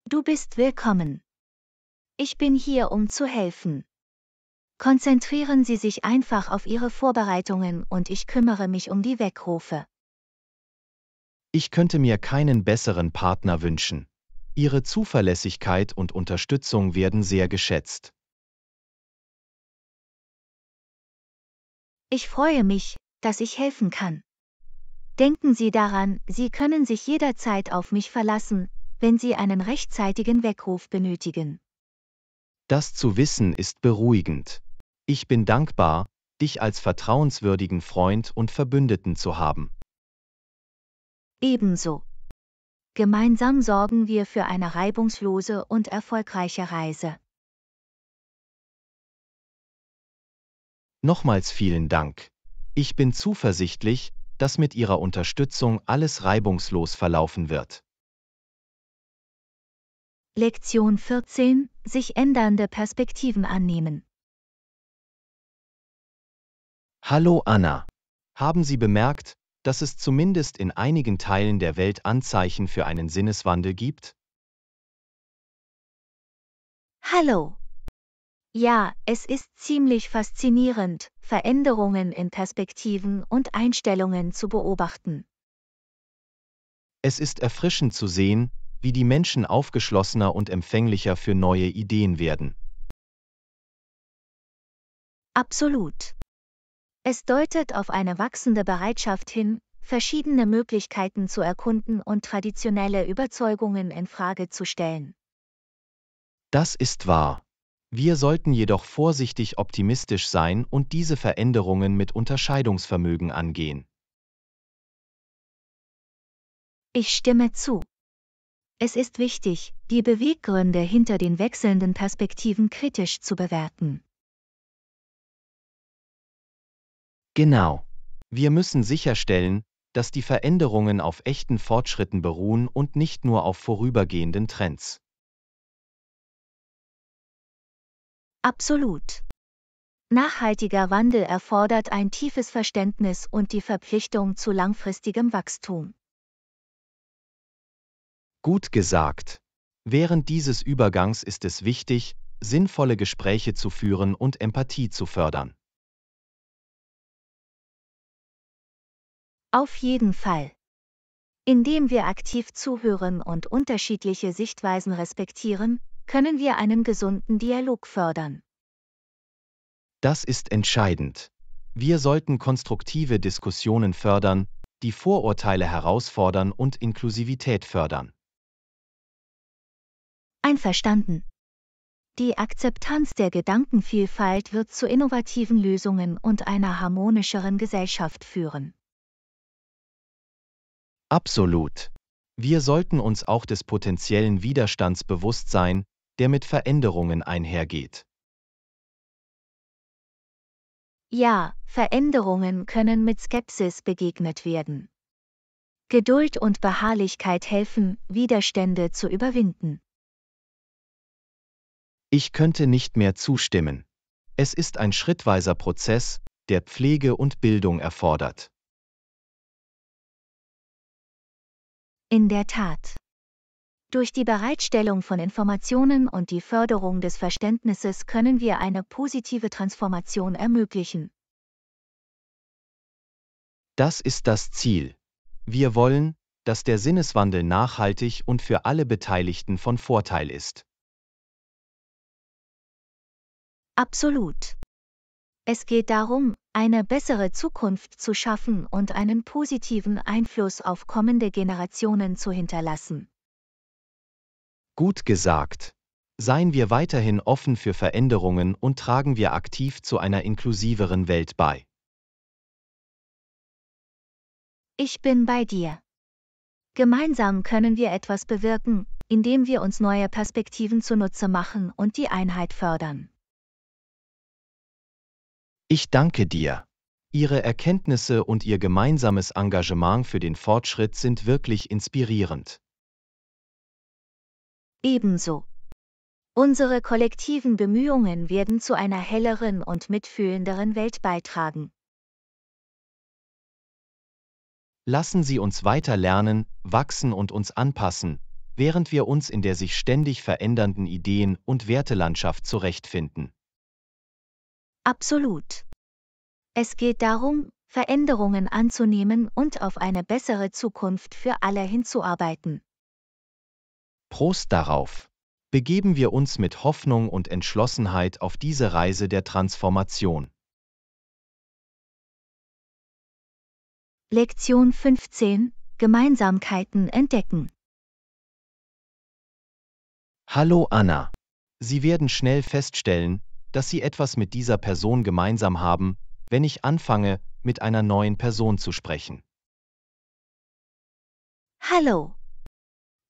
Du bist willkommen. Ich bin hier, um zu helfen. Konzentrieren Sie sich einfach auf Ihre Vorbereitungen und ich kümmere mich um die Weckrufe. Ich könnte mir keinen besseren Partner wünschen. Ihre Zuverlässigkeit und Unterstützung werden sehr geschätzt. Ich freue mich, dass ich helfen kann. Denken Sie daran, Sie können sich jederzeit auf mich verlassen, wenn Sie einen rechtzeitigen Weckruf benötigen. Das zu wissen ist beruhigend. Ich bin dankbar, dich als vertrauenswürdigen Freund und Verbündeten zu haben. Ebenso. Gemeinsam sorgen wir für eine reibungslose und erfolgreiche Reise. Nochmals vielen Dank. Ich bin zuversichtlich, dass mit Ihrer Unterstützung alles reibungslos verlaufen wird. Lektion vierzehn: Sich ändernde Perspektiven annehmen. Hallo Anna. Haben Sie bemerkt, dass es zumindest in einigen Teilen der Welt Anzeichen für einen Sinneswandel gibt? Hallo. Ja, es ist ziemlich faszinierend, Veränderungen in Perspektiven und Einstellungen zu beobachten. Es ist erfrischend zu sehen, wie die Menschen aufgeschlossener und empfänglicher für neue Ideen werden. Absolut. Es deutet auf eine wachsende Bereitschaft hin, verschiedene Möglichkeiten zu erkunden und traditionelle Überzeugungen in Frage zu stellen. Das ist wahr. Wir sollten jedoch vorsichtig optimistisch sein und diese Veränderungen mit Unterscheidungsvermögen angehen. Ich stimme zu. Es ist wichtig, die Beweggründe hinter den wechselnden Perspektiven kritisch zu bewerten. Genau. Wir müssen sicherstellen, dass die Veränderungen auf echten Fortschritten beruhen und nicht nur auf vorübergehenden Trends. Absolut. Nachhaltiger Wandel erfordert ein tiefes Verständnis und die Verpflichtung zu langfristigem Wachstum. Gut gesagt. Während dieses Übergangs ist es wichtig, sinnvolle Gespräche zu führen und Empathie zu fördern. Auf jeden Fall. Indem wir aktiv zuhören und unterschiedliche Sichtweisen respektieren, können wir einen gesunden Dialog fördern. Das ist entscheidend. Wir sollten konstruktive Diskussionen fördern, die Vorurteile herausfordern und Inklusivität fördern. Einverstanden. Die Akzeptanz der Gedankenvielfalt wird zu innovativen Lösungen und einer harmonischeren Gesellschaft führen. Absolut. Wir sollten uns auch des potenziellen Widerstands bewusst sein, der mit Veränderungen einhergeht. Ja, Veränderungen können mit Skepsis begegnet werden. Geduld und Beharrlichkeit helfen, Widerstände zu überwinden. Ich könnte nicht mehr zustimmen. Es ist ein schrittweiser Prozess, der Pflege und Bildung erfordert. In der Tat. Durch die Bereitstellung von Informationen und die Förderung des Verständnisses können wir eine positive Transformation ermöglichen. Das ist das Ziel. Wir wollen, dass der Sinneswandel nachhaltig und für alle Beteiligten von Vorteil ist. Absolut. Es geht darum, eine bessere Zukunft zu schaffen und einen positiven Einfluss auf kommende Generationen zu hinterlassen. Gut gesagt. Seien wir weiterhin offen für Veränderungen und tragen wir aktiv zu einer inklusiveren Welt bei. Ich bin bei dir. Gemeinsam können wir etwas bewirken, indem wir uns neue Perspektiven zunutze machen und die Einheit fördern. Ich danke dir. Ihre Erkenntnisse und Ihr gemeinsames Engagement für den Fortschritt sind wirklich inspirierend. Ebenso. Unsere kollektiven Bemühungen werden zu einer helleren und mitfühlenderen Welt beitragen. Lassen Sie uns weiter lernen, wachsen und uns anpassen, während wir uns in der sich ständig verändernden Ideen- und Wertelandschaft zurechtfinden. Absolut. Es geht darum, Veränderungen anzunehmen und auf eine bessere Zukunft für alle hinzuarbeiten. Prost darauf! Begeben wir uns mit Hoffnung und Entschlossenheit auf diese Reise der Transformation. Lektion fünfzehn – Gemeinsamkeiten entdecken. Hallo Anna. Sie werden schnell feststellen, dass Sie etwas mit dieser Person gemeinsam haben, wenn ich anfange, mit einer neuen Person zu sprechen. Hallo.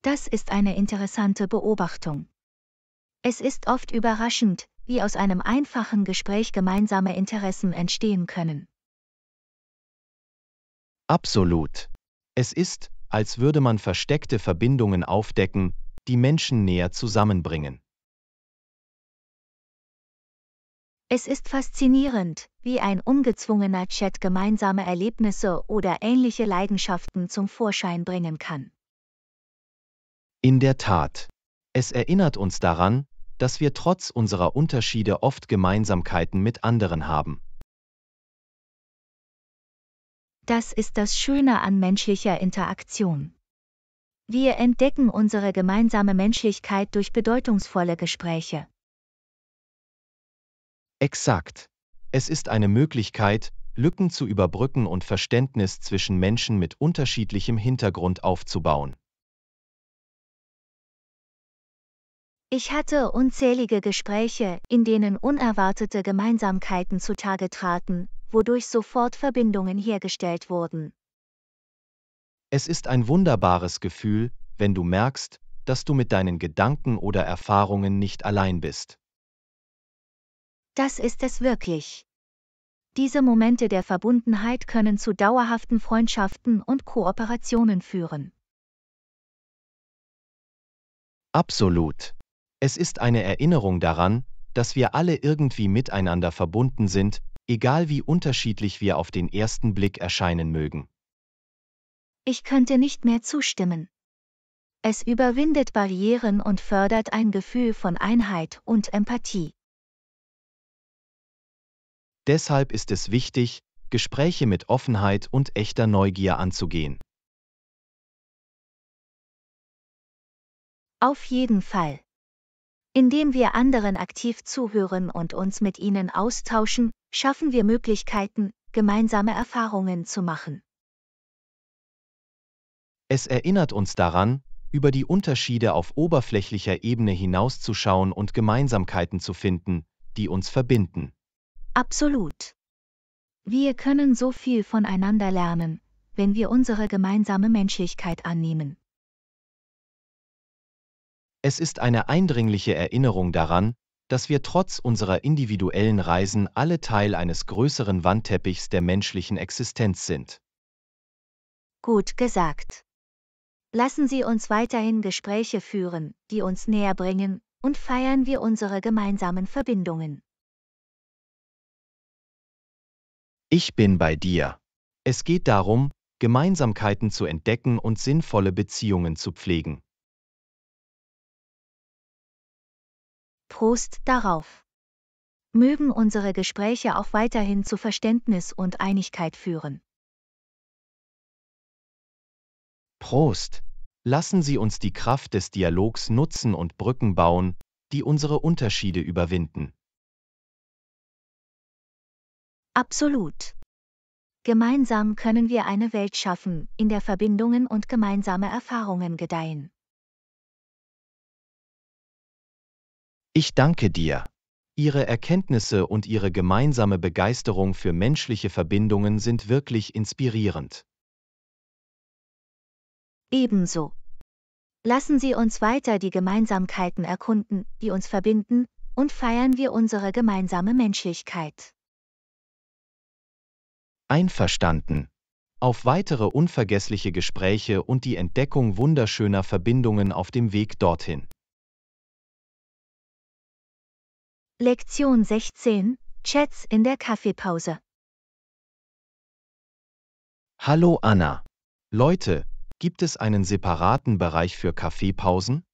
Das ist eine interessante Beobachtung. Es ist oft überraschend, wie aus einem einfachen Gespräch gemeinsame Interessen entstehen können. Absolut. Es ist, als würde man versteckte Verbindungen aufdecken, die Menschen näher zusammenbringen. Es ist faszinierend, wie ein ungezwungener Chat gemeinsame Erlebnisse oder ähnliche Leidenschaften zum Vorschein bringen kann. In der Tat. Es erinnert uns daran, dass wir trotz unserer Unterschiede oft Gemeinsamkeiten mit anderen haben. Das ist das Schöne an menschlicher Interaktion. Wir entdecken unsere gemeinsame Menschlichkeit durch bedeutungsvolle Gespräche. Exakt. Es ist eine Möglichkeit, Lücken zu überbrücken und Verständnis zwischen Menschen mit unterschiedlichem Hintergrund aufzubauen. Ich hatte unzählige Gespräche, in denen unerwartete Gemeinsamkeiten zutage traten, wodurch sofort Verbindungen hergestellt wurden. Es ist ein wunderbares Gefühl, wenn du merkst, dass du mit deinen Gedanken oder Erfahrungen nicht allein bist. Das ist es wirklich. Diese Momente der Verbundenheit können zu dauerhaften Freundschaften und Kooperationen führen. Absolut. Es ist eine Erinnerung daran, dass wir alle irgendwie miteinander verbunden sind, egal wie unterschiedlich wir auf den ersten Blick erscheinen mögen. Ich könnte nicht mehr zustimmen. Es überwindet Barrieren und fördert ein Gefühl von Einheit und Empathie. Deshalb ist es wichtig, Gespräche mit Offenheit und echter Neugier anzugehen. Auf jeden Fall. Indem wir anderen aktiv zuhören und uns mit ihnen austauschen, schaffen wir Möglichkeiten, gemeinsame Erfahrungen zu machen. Es erinnert uns daran, über die Unterschiede auf oberflächlicher Ebene hinauszuschauen und Gemeinsamkeiten zu finden, die uns verbinden. Absolut. Wir können so viel voneinander lernen, wenn wir unsere gemeinsame Menschlichkeit annehmen. Es ist eine eindringliche Erinnerung daran, dass wir trotz unserer individuellen Reisen alle Teil eines größeren Wandteppichs der menschlichen Existenz sind. Gut gesagt. Lassen Sie uns weiterhin Gespräche führen, die uns näher bringen, und feiern wir unsere gemeinsamen Verbindungen. Ich bin bei dir. Es geht darum, Gemeinsamkeiten zu entdecken und sinnvolle Beziehungen zu pflegen. Prost darauf. Mögen unsere Gespräche auch weiterhin zu Verständnis und Einigkeit führen. Prost. Lassen Sie uns die Kraft des Dialogs nutzen und Brücken bauen, die unsere Unterschiede überwinden. Absolut. Gemeinsam können wir eine Welt schaffen, in der Verbindungen und gemeinsame Erfahrungen gedeihen. Ich danke dir. Ihre Erkenntnisse und Ihre gemeinsame Begeisterung für menschliche Verbindungen sind wirklich inspirierend. Ebenso. Lassen Sie uns weiter die Gemeinsamkeiten erkunden, die uns verbinden, und feiern wir unsere gemeinsame Menschlichkeit. Einverstanden. Auf weitere unvergessliche Gespräche und die Entdeckung wunderschöner Verbindungen auf dem Weg dorthin. Lektion sechzehn – Chats in der Kaffeepause. Hallo Anna. Leute, gibt es einen separaten Bereich für Kaffeepausen?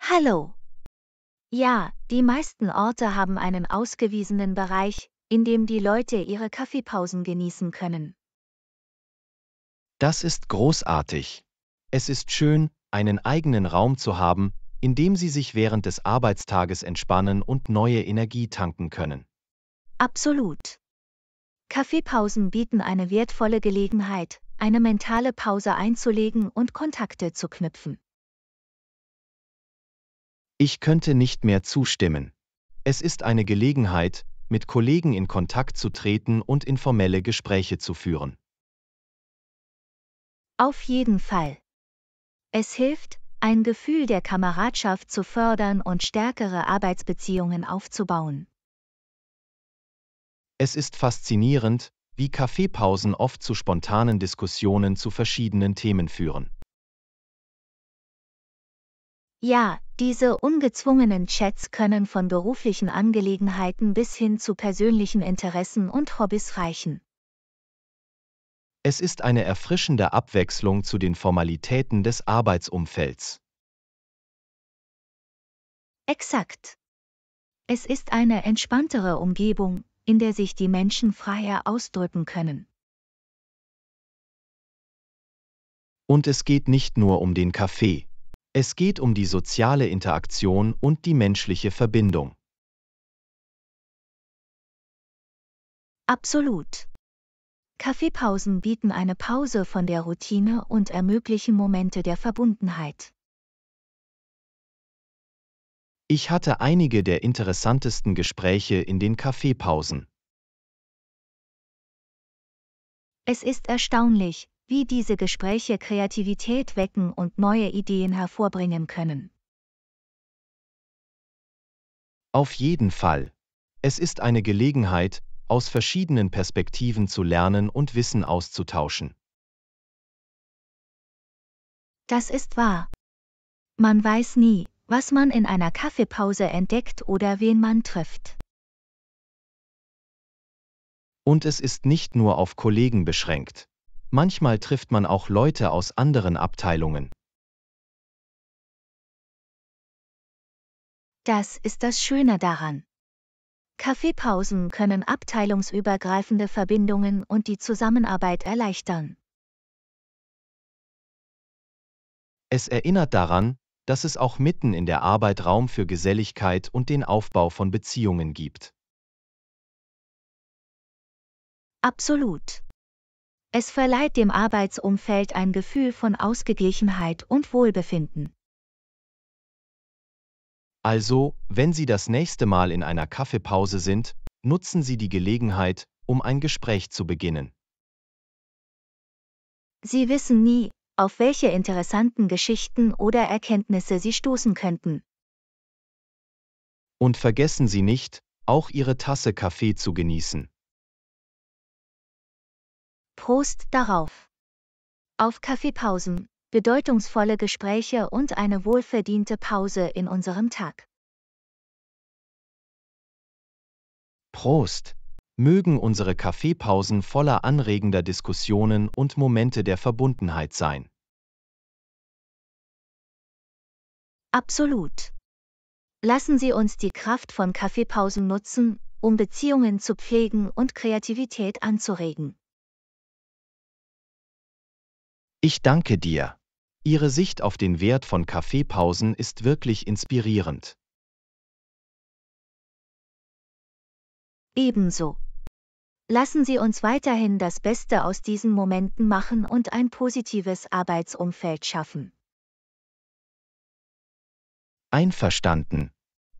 Hallo. Ja, die meisten Orte haben einen ausgewiesenen Bereich, in dem die Leute ihre Kaffeepausen genießen können. Das ist großartig. Es ist schön, einen eigenen Raum zu haben, in dem Sie sich während des Arbeitstages entspannen und neue Energie tanken können. Absolut. Kaffeepausen bieten eine wertvolle Gelegenheit, eine mentale Pause einzulegen und Kontakte zu knüpfen. Ich könnte nicht mehr zustimmen. Es ist eine Gelegenheit, mit Kollegen in Kontakt zu treten und informelle Gespräche zu führen. Auf jeden Fall. Es hilft, ein Gefühl der Kameradschaft zu fördern und stärkere Arbeitsbeziehungen aufzubauen. Es ist faszinierend, wie Kaffeepausen oft zu spontanen Diskussionen zu verschiedenen Themen führen. Ja, diese ungezwungenen Chats können von beruflichen Angelegenheiten bis hin zu persönlichen Interessen und Hobbys reichen. Es ist eine erfrischende Abwechslung zu den Formalitäten des Arbeitsumfelds. Exakt. Es ist eine entspanntere Umgebung, in der sich die Menschen freier ausdrücken können. Und es geht nicht nur um den Kaffee. Es geht um die soziale Interaktion und die menschliche Verbindung. Absolut. Kaffeepausen bieten eine Pause von der Routine und ermöglichen Momente der Verbundenheit. Ich hatte einige der interessantesten Gespräche in den Kaffeepausen. Es ist erstaunlich, wie diese Gespräche Kreativität wecken und neue Ideen hervorbringen können. Auf jeden Fall. Es ist eine Gelegenheit, aus verschiedenen Perspektiven zu lernen und Wissen auszutauschen. Das ist wahr. Man weiß nie, was man in einer Kaffeepause entdeckt oder wen man trifft. Und es ist nicht nur auf Kollegen beschränkt. Manchmal trifft man auch Leute aus anderen Abteilungen. Das ist das Schöne daran. Kaffeepausen können abteilungsübergreifende Verbindungen und die Zusammenarbeit erleichtern. Es erinnert daran, dass es auch mitten in der Arbeit Raum für Geselligkeit und den Aufbau von Beziehungen gibt. Absolut. Es verleiht dem Arbeitsumfeld ein Gefühl von Ausgeglichenheit und Wohlbefinden. Also, wenn Sie das nächste Mal in einer Kaffeepause sind, nutzen Sie die Gelegenheit, um ein Gespräch zu beginnen. Sie wissen nie, auf welche interessanten Geschichten oder Erkenntnisse Sie stoßen könnten. Und vergessen Sie nicht, auch Ihre Tasse Kaffee zu genießen. Prost darauf! Auf Kaffeepausen, bedeutungsvolle Gespräche und eine wohlverdiente Pause in unserem Tag. Prost! Mögen unsere Kaffeepausen voller anregender Diskussionen und Momente der Verbundenheit sein. Absolut. Lassen Sie uns die Kraft von Kaffeepausen nutzen, um Beziehungen zu pflegen und Kreativität anzuregen. Ich danke dir. Ihre Sicht auf den Wert von Kaffeepausen ist wirklich inspirierend. Ebenso. Lassen Sie uns weiterhin das Beste aus diesen Momenten machen und ein positives Arbeitsumfeld schaffen. Einverstanden.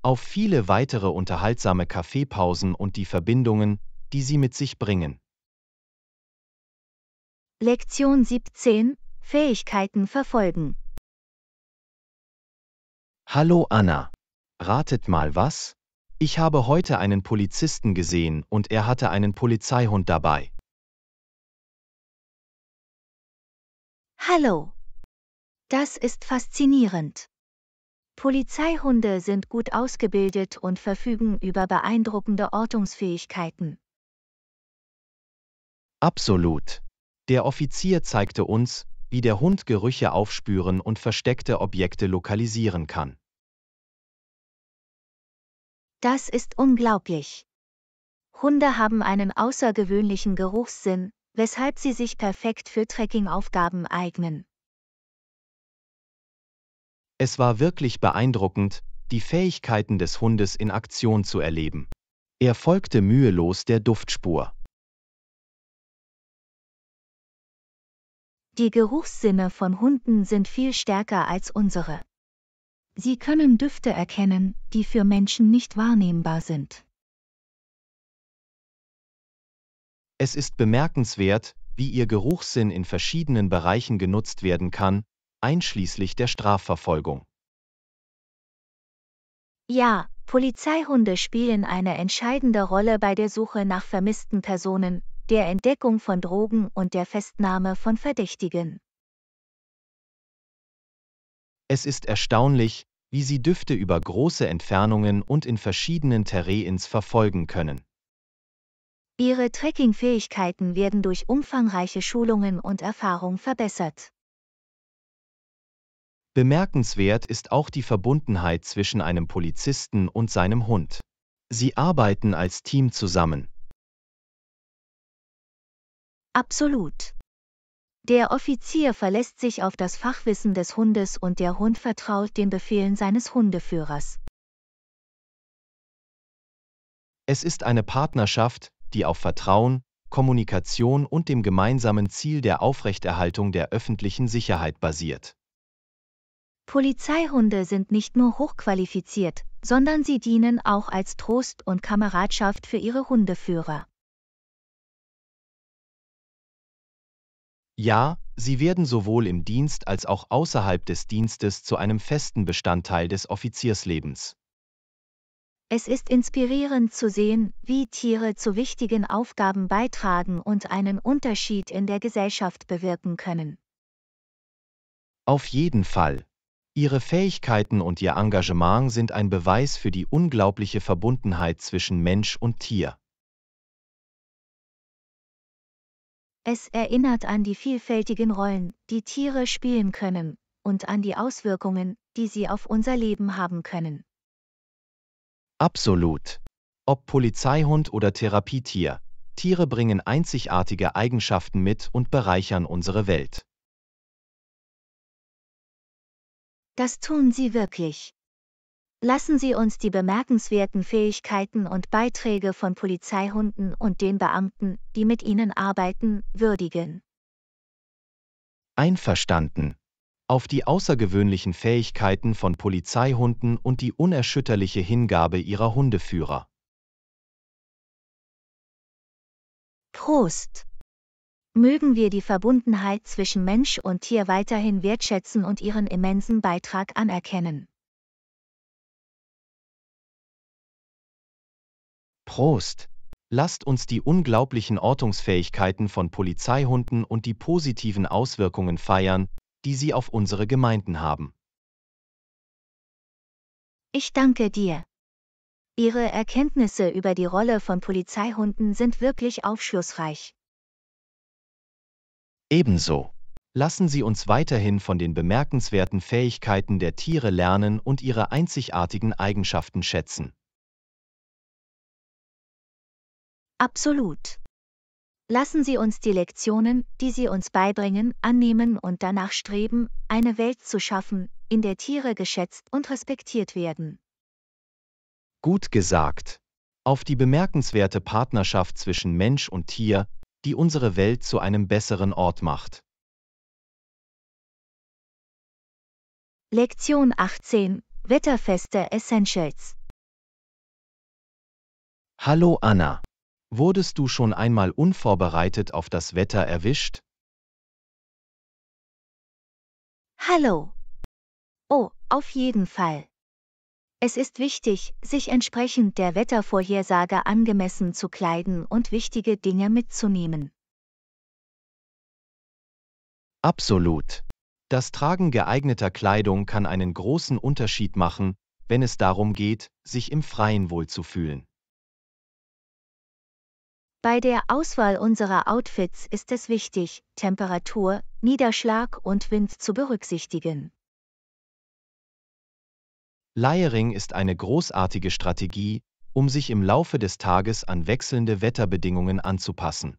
Auf viele weitere unterhaltsame Kaffeepausen und die Verbindungen, die sie mit sich bringen. Lektion siebzehn – Fähigkeiten verfolgen. Hallo Anna. Ratet mal was? Ich habe heute einen Polizisten gesehen und er hatte einen Polizeihund dabei. Hallo. Das ist faszinierend. Polizeihunde sind gut ausgebildet und verfügen über beeindruckende Ortungsfähigkeiten. Absolut. Der Offizier zeigte uns, wie der Hund Gerüche aufspüren und versteckte Objekte lokalisieren kann. Das ist unglaublich. Hunde haben einen außergewöhnlichen Geruchssinn, weshalb sie sich perfekt für Trekkingaufgaben eignen. Es war wirklich beeindruckend, die Fähigkeiten des Hundes in Aktion zu erleben. Er folgte mühelos der Duftspur. Die Geruchssinne von Hunden sind viel stärker als unsere. Sie können Düfte erkennen, die für Menschen nicht wahrnehmbar sind. Es ist bemerkenswert, wie ihr Geruchssinn in verschiedenen Bereichen genutzt werden kann, einschließlich der Strafverfolgung. Ja, Polizeihunde spielen eine entscheidende Rolle bei der Suche nach vermissten Personen, der Entdeckung von Drogen und der Festnahme von Verdächtigen. Es ist erstaunlich, wie sie Düfte über große Entfernungen und in verschiedenen Terrains verfolgen können. Ihre Tracking-Fähigkeiten werden durch umfangreiche Schulungen und Erfahrung verbessert. Bemerkenswert ist auch die Verbundenheit zwischen einem Polizisten und seinem Hund. Sie arbeiten als Team zusammen. Absolut. Der Offizier verlässt sich auf das Fachwissen des Hundes und der Hund vertraut den Befehlen seines Hundeführers. Es ist eine Partnerschaft, die auf Vertrauen, Kommunikation und dem gemeinsamen Ziel der Aufrechterhaltung der öffentlichen Sicherheit basiert. Polizeihunde sind nicht nur hochqualifiziert, sondern sie dienen auch als Trost und Kameradschaft für ihre Hundeführer. Ja, sie werden sowohl im Dienst als auch außerhalb des Dienstes zu einem festen Bestandteil des Offizierslebens. Es ist inspirierend zu sehen, wie Tiere zu wichtigen Aufgaben beitragen und einen Unterschied in der Gesellschaft bewirken können. Auf jeden Fall. Ihre Fähigkeiten und ihr Engagement sind ein Beweis für die unglaubliche Verbundenheit zwischen Mensch und Tier. Es erinnert an die vielfältigen Rollen, die Tiere spielen können, und an die Auswirkungen, die sie auf unser Leben haben können. Absolut. Ob Polizeihund oder Therapietier, Tiere bringen einzigartige Eigenschaften mit und bereichern unsere Welt. Das tun sie wirklich. Lassen Sie uns die bemerkenswerten Fähigkeiten und Beiträge von Polizeihunden und den Beamten, die mit ihnen arbeiten, würdigen. Einverstanden. Auf die außergewöhnlichen Fähigkeiten von Polizeihunden und die unerschütterliche Hingabe ihrer Hundeführer. Prost! Mögen wir die Verbundenheit zwischen Mensch und Tier weiterhin wertschätzen und ihren immensen Beitrag anerkennen. Prost! Lasst uns die unglaublichen Ortungsfähigkeiten von Polizeihunden und die positiven Auswirkungen feiern, die sie auf unsere Gemeinden haben. Ich danke dir. Ihre Erkenntnisse über die Rolle von Polizeihunden sind wirklich aufschlussreich. Ebenso. Lassen Sie uns weiterhin von den bemerkenswerten Fähigkeiten der Tiere lernen und ihre einzigartigen Eigenschaften schätzen. Absolut. Lassen Sie uns die Lektionen, die Sie uns beibringen, annehmen und danach streben, eine Welt zu schaffen, in der Tiere geschätzt und respektiert werden. Gut gesagt. Auf die bemerkenswerte Partnerschaft zwischen Mensch und Tier, die unsere Welt zu einem besseren Ort macht. Lektion achtzehn – Wetterfeste Essentials. Hallo Anna. Wurdest du schon einmal unvorbereitet auf das Wetter erwischt? Hallo. Oh, auf jeden Fall. Es ist wichtig, sich entsprechend der Wettervorhersage angemessen zu kleiden und wichtige Dinge mitzunehmen. Absolut. Das Tragen geeigneter Kleidung kann einen großen Unterschied machen, wenn es darum geht, sich im Freien wohlzufühlen. Bei der Auswahl unserer Outfits ist es wichtig, Temperatur, Niederschlag und Wind zu berücksichtigen. Layering ist eine großartige Strategie, um sich im Laufe des Tages an wechselnde Wetterbedingungen anzupassen.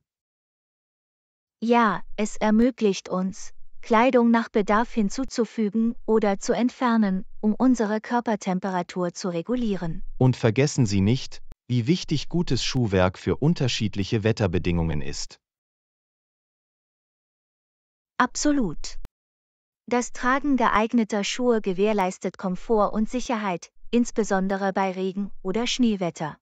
Ja, es ermöglicht uns, Kleidung nach Bedarf hinzuzufügen oder zu entfernen, um unsere Körpertemperatur zu regulieren. Und vergessen Sie nicht, wie wichtig gutes Schuhwerk für unterschiedliche Wetterbedingungen ist. Absolut. Das Tragen geeigneter Schuhe gewährleistet Komfort und Sicherheit, insbesondere bei Regen- oder Schneewetter.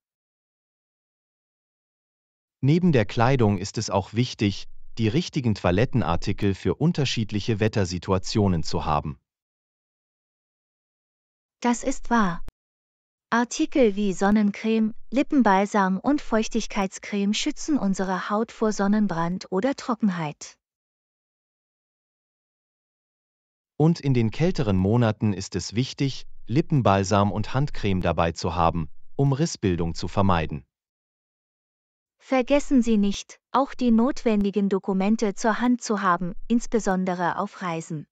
Neben der Kleidung ist es auch wichtig, die richtigen Toilettenartikel für unterschiedliche Wettersituationen zu haben. Das ist wahr. Artikel wie Sonnencreme, Lippenbalsam und Feuchtigkeitscreme schützen unsere Haut vor Sonnenbrand oder Trockenheit. Und in den kälteren Monaten ist es wichtig, Lippenbalsam und Handcreme dabei zu haben, um Rissbildung zu vermeiden. Vergessen Sie nicht, auch die notwendigen Dokumente zur Hand zu haben, insbesondere auf Reisen.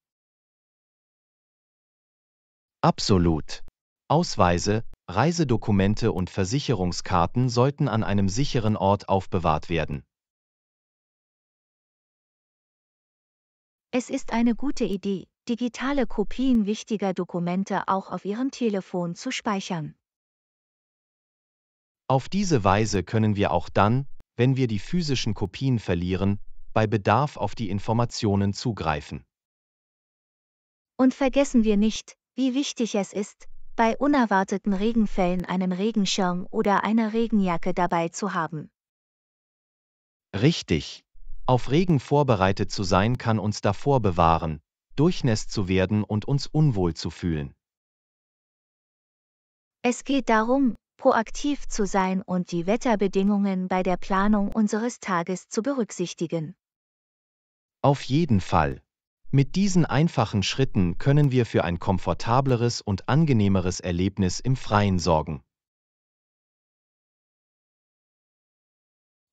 Absolut. Ausweise, Reisedokumente und Versicherungskarten sollten an einem sicheren Ort aufbewahrt werden. Es ist eine gute Idee, digitale Kopien wichtiger Dokumente auch auf Ihrem Telefon zu speichern. Auf diese Weise können wir auch dann, wenn wir die physischen Kopien verlieren, bei Bedarf auf die Informationen zugreifen. Und vergessen wir nicht, wie wichtig es ist, bei unerwarteten Regenfällen einen Regenschirm oder eine Regenjacke dabei zu haben. Richtig. Auf Regen vorbereitet zu sein kann uns davor bewahren, durchnässt zu werden und uns unwohl zu fühlen. Es geht darum, proaktiv zu sein und die Wetterbedingungen bei der Planung unseres Tages zu berücksichtigen. Auf jeden Fall. Mit diesen einfachen Schritten können wir für ein komfortableres und angenehmeres Erlebnis im Freien sorgen.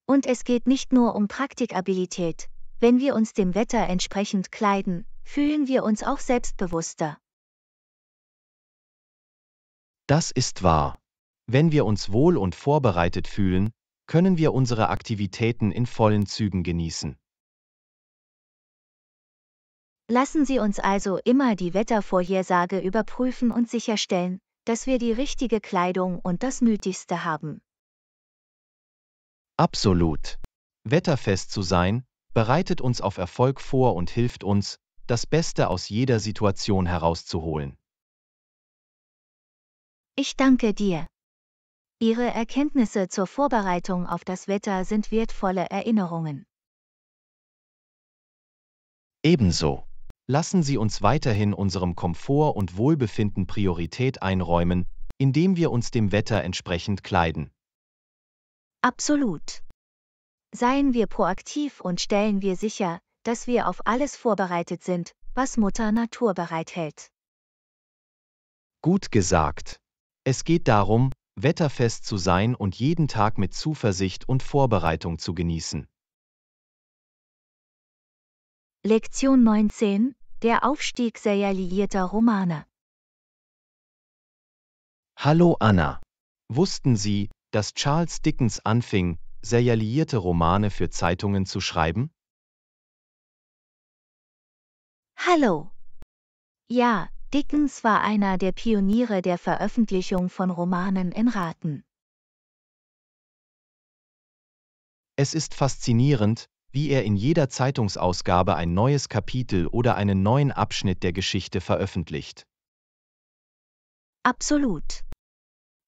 Und es geht nicht nur um Praktikabilität. Wenn wir uns dem Wetter entsprechend kleiden, fühlen wir uns auch selbstbewusster. Das ist wahr. Wenn wir uns wohl und vorbereitet fühlen, können wir unsere Aktivitäten in vollen Zügen genießen. Lassen Sie uns also immer die Wettervorhersage überprüfen und sicherstellen, dass wir die richtige Kleidung und das Nötigste haben. Absolut. Wetterfest zu sein, bereitet uns auf Erfolg vor und hilft uns, das Beste aus jeder Situation herauszuholen. Ich danke dir. Ihre Erkenntnisse zur Vorbereitung auf das Wetter sind wertvolle Erinnerungen. Ebenso. Lassen Sie uns weiterhin unserem Komfort und Wohlbefinden Priorität einräumen, indem wir uns dem Wetter entsprechend kleiden. Absolut. Seien wir proaktiv und stellen wir sicher, dass wir auf alles vorbereitet sind, was Mutter Natur bereithält. Gut gesagt. Es geht darum, wetterfest zu sein und jeden Tag mit Zuversicht und Vorbereitung zu genießen. Lektion neunzehn – Der Aufstieg serialisierter Romane. Hallo Anna. Wussten Sie, dass Charles Dickens anfing, serialisierte Romane für Zeitungen zu schreiben? Hallo. Ja, Dickens war einer der Pioniere der Veröffentlichung von Romanen in Raten. Es ist faszinierend, wie er in jeder Zeitungsausgabe ein neues Kapitel oder einen neuen Abschnitt der Geschichte veröffentlicht. Absolut.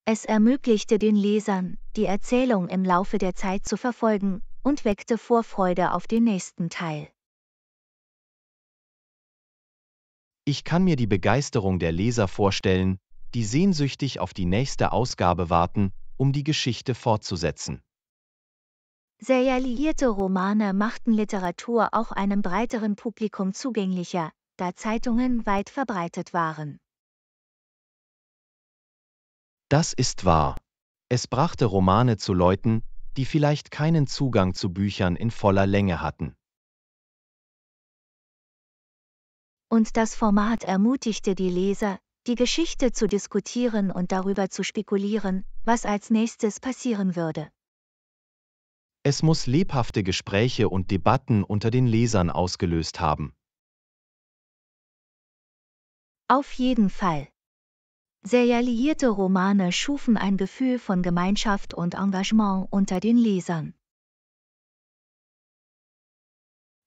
Es ermöglichte den Lesern, die Erzählung im Laufe der Zeit zu verfolgen und weckte Vorfreude auf den nächsten Teil. Ich kann mir die Begeisterung der Leser vorstellen, die sehnsüchtig auf die nächste Ausgabe warten, um die Geschichte fortzusetzen. Serialisierte Romane machten Literatur auch einem breiteren Publikum zugänglicher, da Zeitungen weit verbreitet waren. Das ist wahr. Es brachte Romane zu Leuten, die vielleicht keinen Zugang zu Büchern in voller Länge hatten. Und das Format ermutigte die Leser, die Geschichte zu diskutieren und darüber zu spekulieren, was als nächstes passieren würde. Es muss lebhafte Gespräche und Debatten unter den Lesern ausgelöst haben. Auf jeden Fall. Serialisierte Romane schufen ein Gefühl von Gemeinschaft und Engagement unter den Lesern.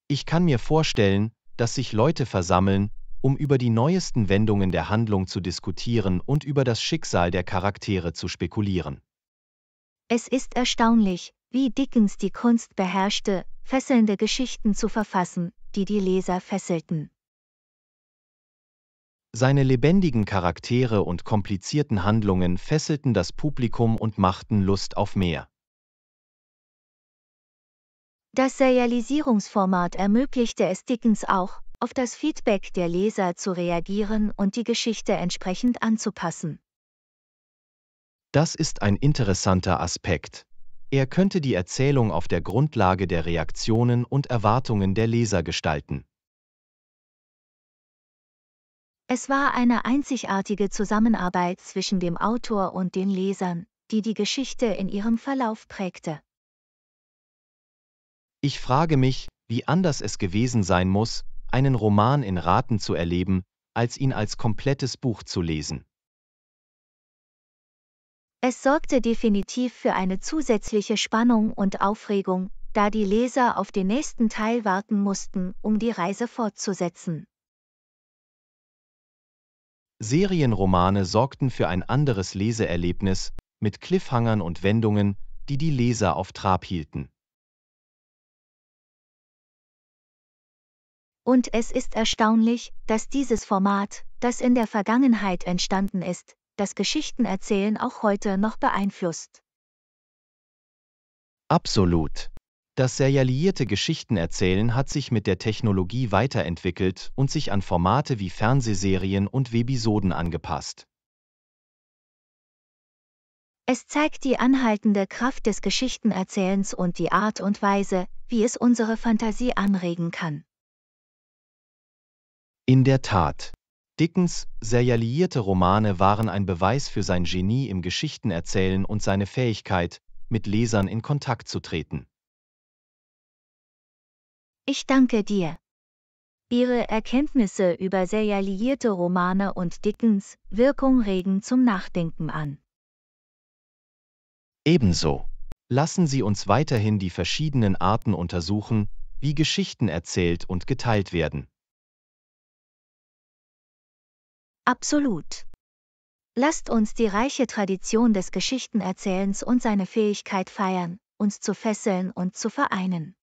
Ich kann mir vorstellen, dass sich Leute versammeln, um über die neuesten Wendungen der Handlung zu diskutieren und über das Schicksal der Charaktere zu spekulieren. Es ist erstaunlich, wie Dickens die Kunst beherrschte, fesselnde Geschichten zu verfassen, die die Leser fesselten. Seine lebendigen Charaktere und komplizierten Handlungen fesselten das Publikum und machten Lust auf mehr. Das Serialisierungsformat ermöglichte es Dickens auch, auf das Feedback der Leser zu reagieren und die Geschichte entsprechend anzupassen. Das ist ein interessanter Aspekt. Er könnte die Erzählung auf der Grundlage der Reaktionen und Erwartungen der Leser gestalten. Es war eine einzigartige Zusammenarbeit zwischen dem Autor und den Lesern, die die Geschichte in ihrem Verlauf prägte. Ich frage mich, wie anders es gewesen sein muss, einen Roman in Raten zu erleben, als ihn als komplettes Buch zu lesen. Es sorgte definitiv für eine zusätzliche Spannung und Aufregung, da die Leser auf den nächsten Teil warten mussten, um die Reise fortzusetzen. Serienromane sorgten für ein anderes Leseerlebnis, mit Cliffhangern und Wendungen, die die Leser auf Trab hielten. Und es ist erstaunlich, dass dieses Format, das in der Vergangenheit entstanden ist, das Geschichtenerzählen auch heute noch beeinflusst. Absolut. Das serialisierte Geschichtenerzählen hat sich mit der Technologie weiterentwickelt und sich an Formate wie Fernsehserien und Webisoden angepasst. Es zeigt die anhaltende Kraft des Geschichtenerzählens und die Art und Weise, wie es unsere Fantasie anregen kann. In der Tat. Dickens' serialisierte Romane waren ein Beweis für sein Genie im Geschichtenerzählen und seine Fähigkeit, mit Lesern in Kontakt zu treten. Ich danke dir. Ihre Erkenntnisse über serialisierte Romane und Dickens' Wirkung regen zum Nachdenken an. Ebenso. Lassen Sie uns weiterhin die verschiedenen Arten untersuchen, wie Geschichten erzählt und geteilt werden. Absolut. Lasst uns die reiche Tradition des Geschichtenerzählens und seine Fähigkeit feiern, uns zu fesseln und zu vereinen.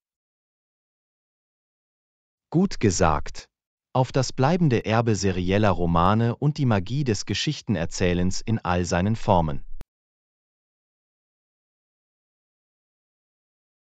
Gut gesagt. Auf das bleibende Erbe serieller Romane und die Magie des Geschichtenerzählens in all seinen Formen.